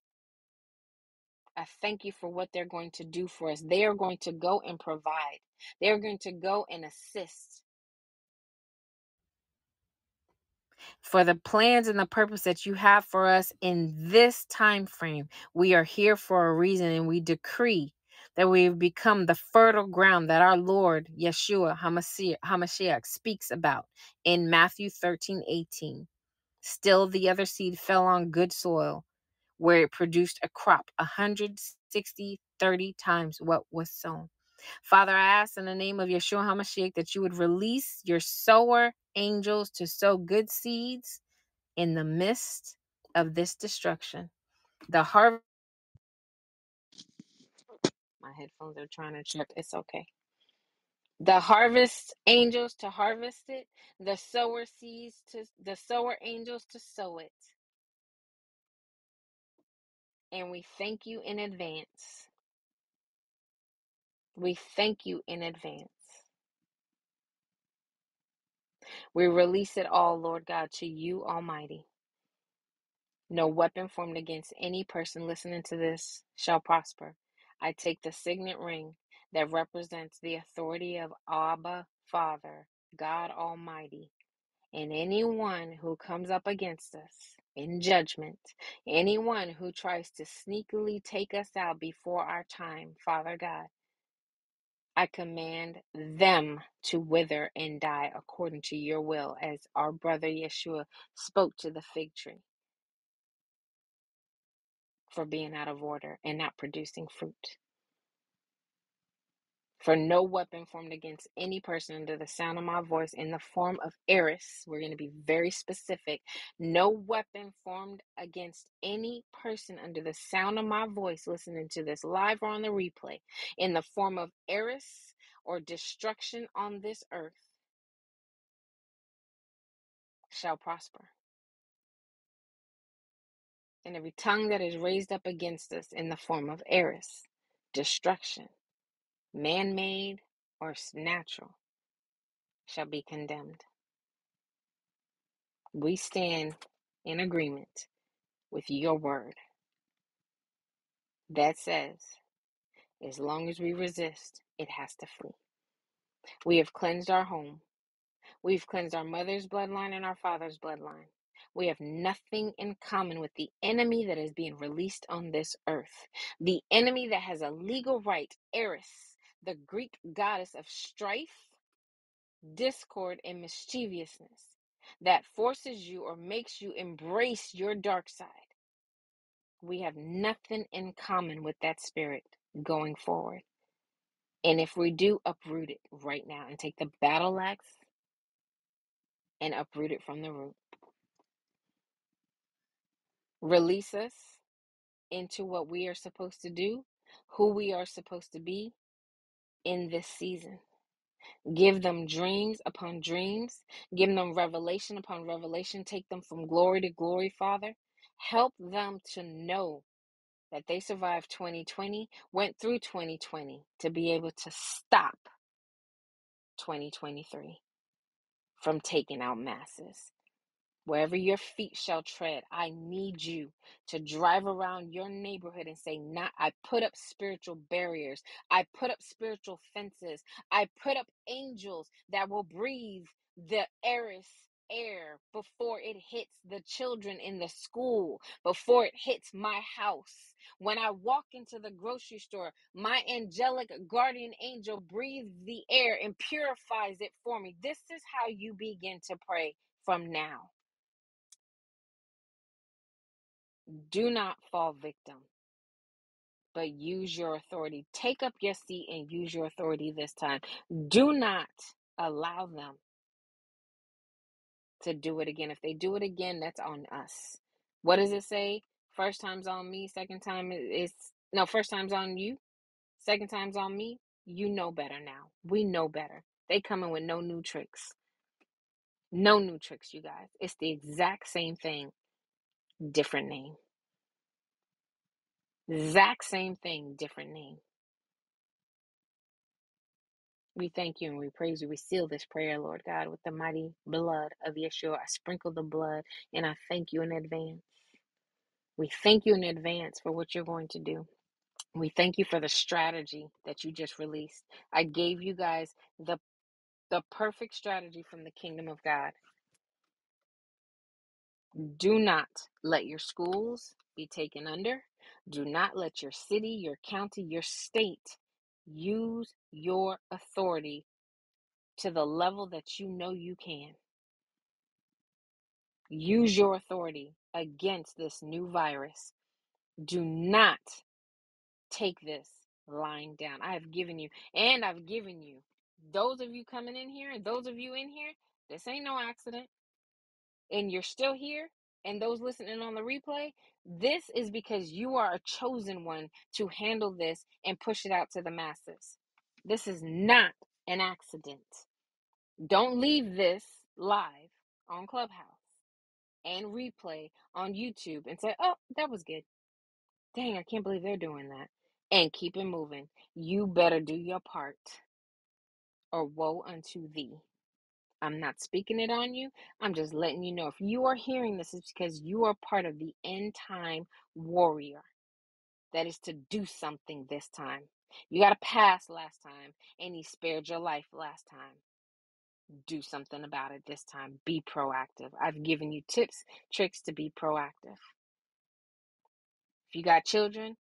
I thank you for what they're going to do for us. They are going to go and provide. They are going to go and assist. For the plans and the purpose that you have for us in this time frame, we are here for a reason, and we decree that we've become the fertile ground that our Lord Yeshua HaMashiach speaks about in Matthew 13:18. Still, the other seed fell on good soil, where it produced a crop 30 times what was sown. Father, I ask in the name of Yeshua HaMashiach that you would release your sower angels to sow good seeds in the midst of this destruction. The harvest. My headphones are trying to trip. It's okay. The harvest angels to harvest it. The sower angels to sow it. And we thank you in advance. We thank you in advance. We release it all, Lord God, to you, Almighty. No weapon formed against any person listening to this shall prosper. I take the signet ring that represents the authority of Abba, Father, God Almighty. And anyone who comes up against us in judgment, anyone who tries to sneakily take us out before our time, Father God, I command them to wither and die according to your will, as our brother Yeshua spoke to the fig tree for being out of order and not producing fruit. For no weapon formed against any person under the sound of my voice in the form of Ares, we're going to be very specific, no weapon formed against any person under the sound of my voice listening to this live or on the replay in the form of Ares or destruction on this earth shall prosper. And every tongue that is raised up against us in the form of Ares, destruction, man-made or natural, shall be condemned. We stand in agreement with your word that says, as long as we resist, it has to flee. We have cleansed our home. We've cleansed our mother's bloodline and our father's bloodline. We have nothing in common with the enemy that is being released on this earth. The enemy that has a legal right, Eris, the Greek goddess of strife, discord, and mischievousness, that forces you or makes you embrace your dark side. We have nothing in common with that spirit going forward. And if we do, uproot it right now and take the battle axe and uproot it from the root. release us into what we are supposed to do, who we are supposed to be in this season. Give them dreams upon dreams. Give them revelation upon revelation. Take them from glory to glory, Father. Help them to know that they survived 2020, went through 2020 to be able to stop 2023 from taking out masses. Wherever your feet shall tread, I need you to drive around your neighborhood and say, I put up spiritual barriers. I put up spiritual fences. I put up angels that will breathe the Ares air before it hits the children in the school, before it hits my house. When I walk into the grocery store, my angelic guardian angel breathes the air and purifies it for me. This is how you begin to pray from now. Do not fall victim, but use your authority. Take up your seat and use your authority this time. Do not allow them to do it again. If they do it again, that's on us. What does it say? First time's on me, first time's on you, second time's on me. You know better now. We know better. They coming with no new tricks. No new tricks, you guys. It's the exact same thing. Different name. Exact same thing, different name. We thank you and we praise you. We seal this prayer, Lord God, with the mighty blood of Yeshua. I sprinkle the blood and I thank you in advance. We thank you in advance for what you're going to do. We thank you for the strategy that you just released. I gave you guys the perfect strategy from the kingdom of God. Do not let your schools be taken under. Do not let your city, your county, your state use your authority to the level that you know you can. Use your authority against this new virus. Do not take this lying down. I've given you, those of you coming in here and those of you in here, this ain't no accident. And you're still here, and those listening on the replay, this is because you are a chosen one to handle this and push it out to the masses. This is not an accident. Don't leave this live on Clubhouse and replay on YouTube and say, oh, that was good. Dang, I can't believe they're doing that. And keep it moving. You better do your part, or woe unto thee. I'm not speaking it on you. I'm just letting you know. If you are hearing this, it's because you are part of the end time warrior that is to do something this time. You got to pass last time, and he spared your life last time. Do something about it this time. Be proactive. I've given you tips, tricks to be proactive. If you got children,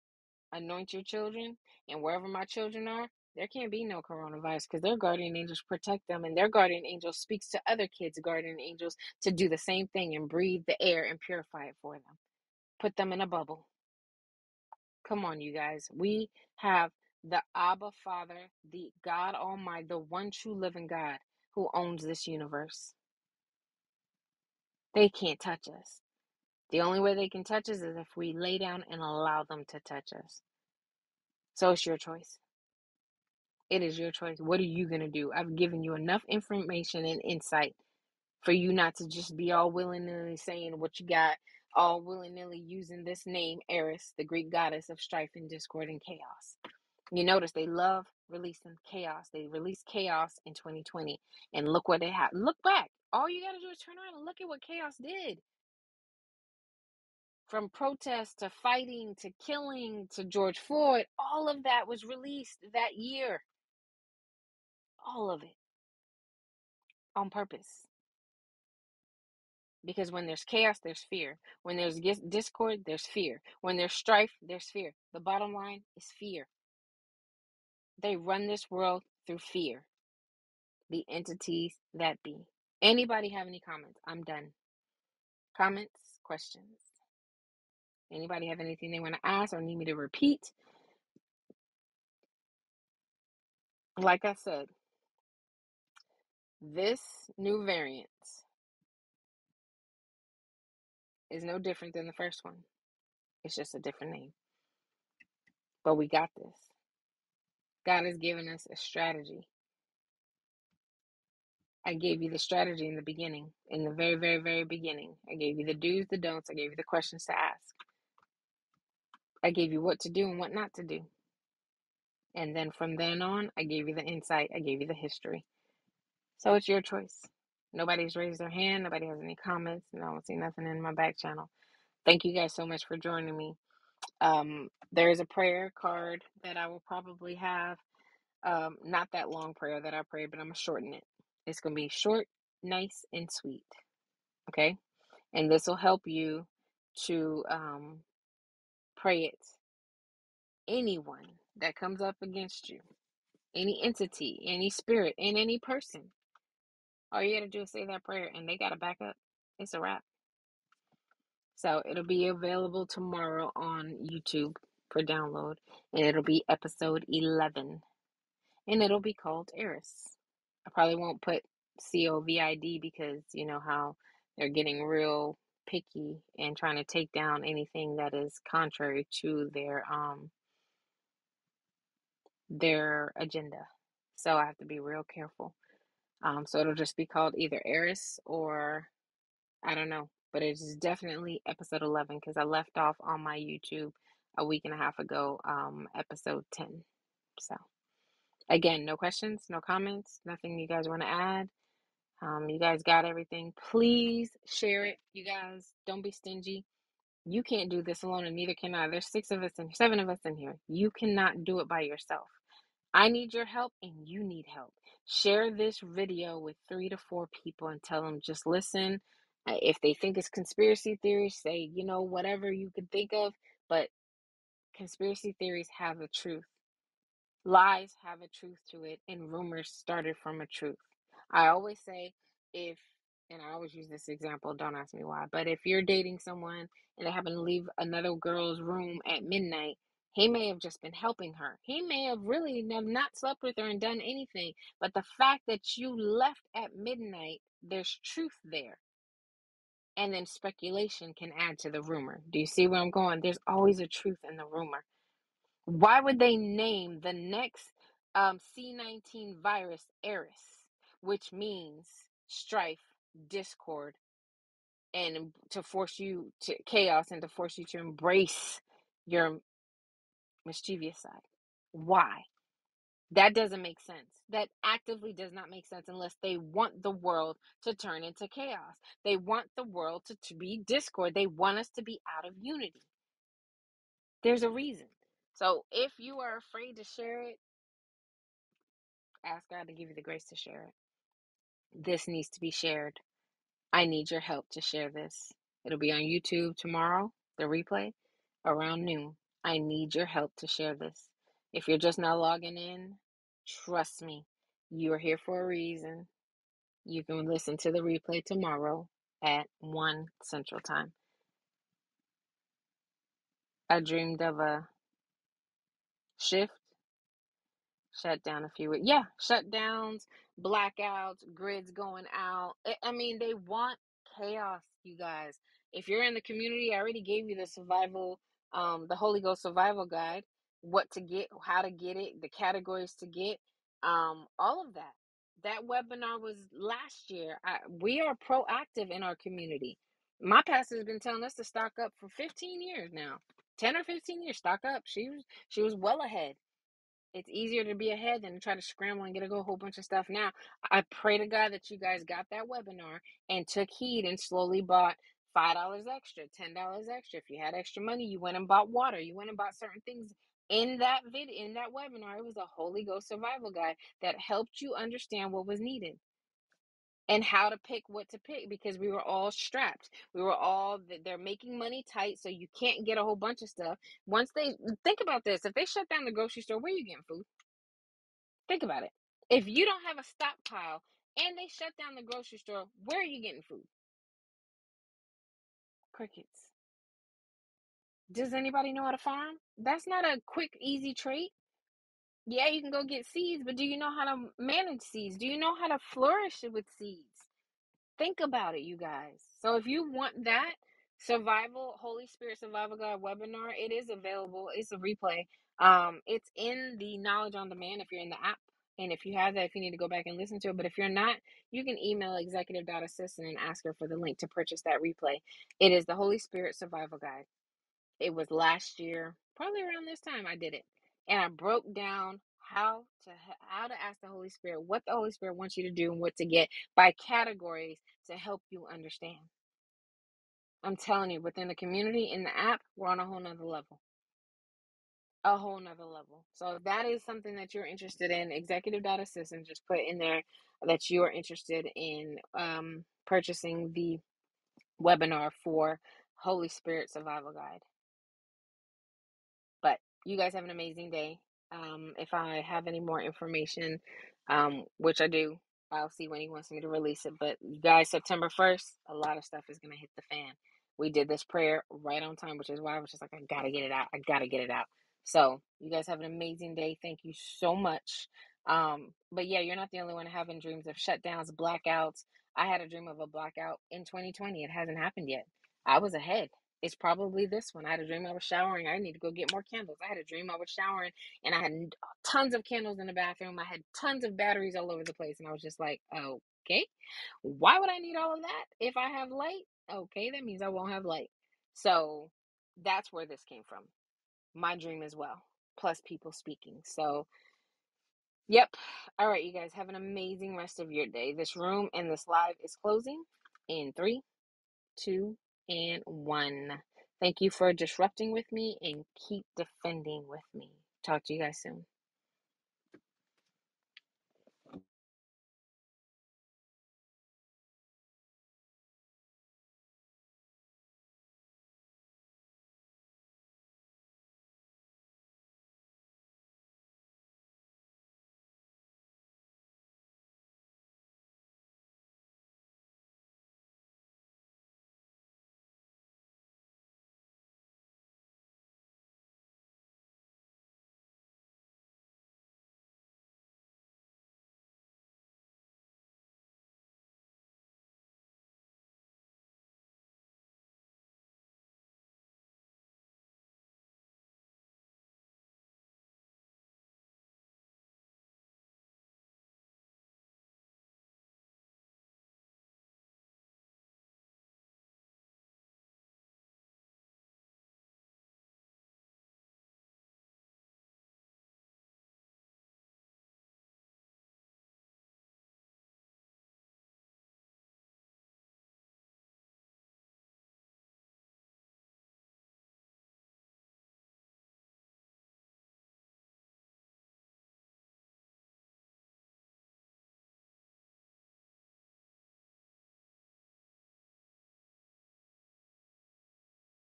anoint your children, and wherever my children are, there can't be no coronavirus because their guardian angels protect them, and their guardian angel speaks to other kids' guardian angels to do the same thing and breathe the air and purify it for them. Put them in a bubble. Come on, you guys. We have the Abba Father, the God Almighty, the one true living God who owns this universe. They can't touch us. The only way they can touch us is if we lay down and allow them to touch us. So it's your choice. It is your choice. What are you going to do? I've given you enough information and insight for you not to just be all willy-nilly saying what you got, all willy-nilly using this name, Eris, the Greek goddess of strife and discord and chaos. You notice they love releasing chaos. They released chaos in 2020. And look what they had. Look back. All you got to do is turn around and look at what chaos did. From protests to fighting to killing to George Floyd, all of that was released that year. All of it on purpose. Because when there's chaos, there's fear. When there's discord, there's fear. When there's strife, there's fear. The bottom line is fear. They run this world through fear. The entities that be. Anybody have any comments? I'm done. Comments, questions. Anybody have anything they want to ask or need me to repeat? Like I said, this new variant is no different than the first one. It's just a different name. But we got this. God has given us a strategy. I gave you the strategy in the beginning. In the very, very, very beginning. I gave you the do's, the don'ts. I gave you the questions to ask. I gave you what to do and what not to do. And then from then on, I gave you the insight. I gave you the history. So it's your choice. Nobody's raised their hand. Nobody has any comments. And I don't see nothing in my back channel. Thank you guys so much for joining me. There is a prayer card that I will probably have. Not that long prayer that I prayed, but I'm going to shorten it. It's going to be short, nice, and sweet. Okay? And this will help you to pray it. Anyone that comes up against you, any entity, any spirit, and any person, all you got to do is say that prayer, and they got to back up. It's a wrap. So it'll be available tomorrow on YouTube for download, and it'll be episode 11, and it'll be called Eris. I probably won't put COVID because you know how they're getting real picky and trying to take down anything that is contrary to their agenda. So I have to be real careful. So it'll just be called either Eris or I don't know, but it's definitely episode 11 because I left off on my YouTube a week and a half ago, episode 10. So. Again, no questions, no comments, nothing you guys want to add. You guys got everything. Please share it. You guys, don't be stingy. You can't do this alone, and neither can I. There's 6 of us and 7 of us in here. You cannot do it by yourself. I need your help, and you need help. Share this video with 3 to 4 people and tell them just listen. If they think it's conspiracy theories, say, you know, whatever you could think of. But conspiracy theories have a truth. Lies have a truth to it, and rumors started from a truth. I always say and I always use this example, don't ask me why, but if you're dating someone and they happen to leave another girl's room at midnight, he may have just been helping her. He may have really not slept with her and done anything, but the fact that you left at midnight, there's truth there. And then speculation can add to the rumor. Do you see where I'm going? There's always a truth in the rumor. Why would they name the next C19 virus Eris, which means strife, discord, and to force you to chaos and to force you to embrace your mischievous side? Why? That doesn't make sense. That actively does not make sense unless they want the world to turn into chaos. They want the world to be discord. They want us to be out of unity. There's a reason. So if you are afraid to share it, ask God to give you the grace to share it. This needs to be shared. I need your help to share this. It'll be on YouTube tomorrow, the replay, around noon. I need your help to share this. If you're just now logging in, trust me, you are here for a reason. You can listen to the replay tomorrow at 1 Central Time. I dreamed of a shift, shut down a few weeks. Yeah, shutdowns, blackouts, grids going out. I mean, they want chaos, you guys. If you're in the community, I already gave you the survival, the Holy Ghost survival guide, what to get, how to get it, the categories to get, all of that. That webinar was last year. We are proactive in our community. My pastor has been telling us to stock up for 15 years now. 10 or 15 years, stock up. She was well ahead. It's easier to be ahead than to try to scramble and get a whole bunch of stuff now. I pray to God that you guys got that webinar and took heed and slowly bought $5 extra, $10 extra. If you had extra money, you went and bought water. You went and bought certain things in that video, in that webinar. It was a Holy Ghost survival guide that helped you understand what was needed and how to pick what to pick, because we were all strapped. We were all, they're making money tight, so you can't get a whole bunch of stuff. Once they, think about this. If they shut down the grocery store, where are you getting food? Think about it. If you don't have a stockpile and they shut down the grocery store, where are you getting food? Crickets. Does anybody know how to farm? That's not a quick, easy trait. Yeah, you can go get seeds, but do you know how to manage seeds? Do you know how to flourish with seeds? Think about it, you guys. So if you want that, survival, Holy Spirit Survival Guide webinar. It is available. It's a replay. It's in the Knowledge on Demand if you're in the app. And if you have that, if you need to go back and listen to it. But if you're not, you can email executive.assistant and ask her for the link to purchase that replay. It is the Holy Spirit Survival Guide. It was last year, probably around this time I did it. And I broke down how to ask the Holy Spirit, what the Holy Spirit wants you to do and what to get by categories to help you understand. I'm telling you, within the community, in the app, we're on a whole nother level. A whole nother level. So if that is something that you're interested in, executive.assistant, just put in there that you are interested in purchasing the webinar for Holy Spirit Survival Guide. But you guys have an amazing day. If I have any more information, which I do, I'll see when he wants me to release it. But you guys, September 1st, a lot of stuff is going to hit the fan. We did this prayer right on time, which is why I was just like, I got to get it out. I got to get it out. So you guys have an amazing day. Thank you so much. But yeah, you're not the only one having dreams of shutdowns, blackouts. I had a dream of a blackout in 2020. It hasn't happened yet. I was ahead. It's probably this one. I had a dream I was showering. I need to go get more candles. I had a dream I was showering and I had tons of candles in the bathroom. I had tons of batteries all over the place. And I was just like, okay, why would I need all of that? If I have light, okay, that means I won't have light. So that's where this came from. My dream as well, plus people speaking. So, yep. All right, you guys, have an amazing rest of your day. This room and this live is closing in 3, 2, and 1. Thank you for disrupting with me and keep defending with me. Talk to you guys soon.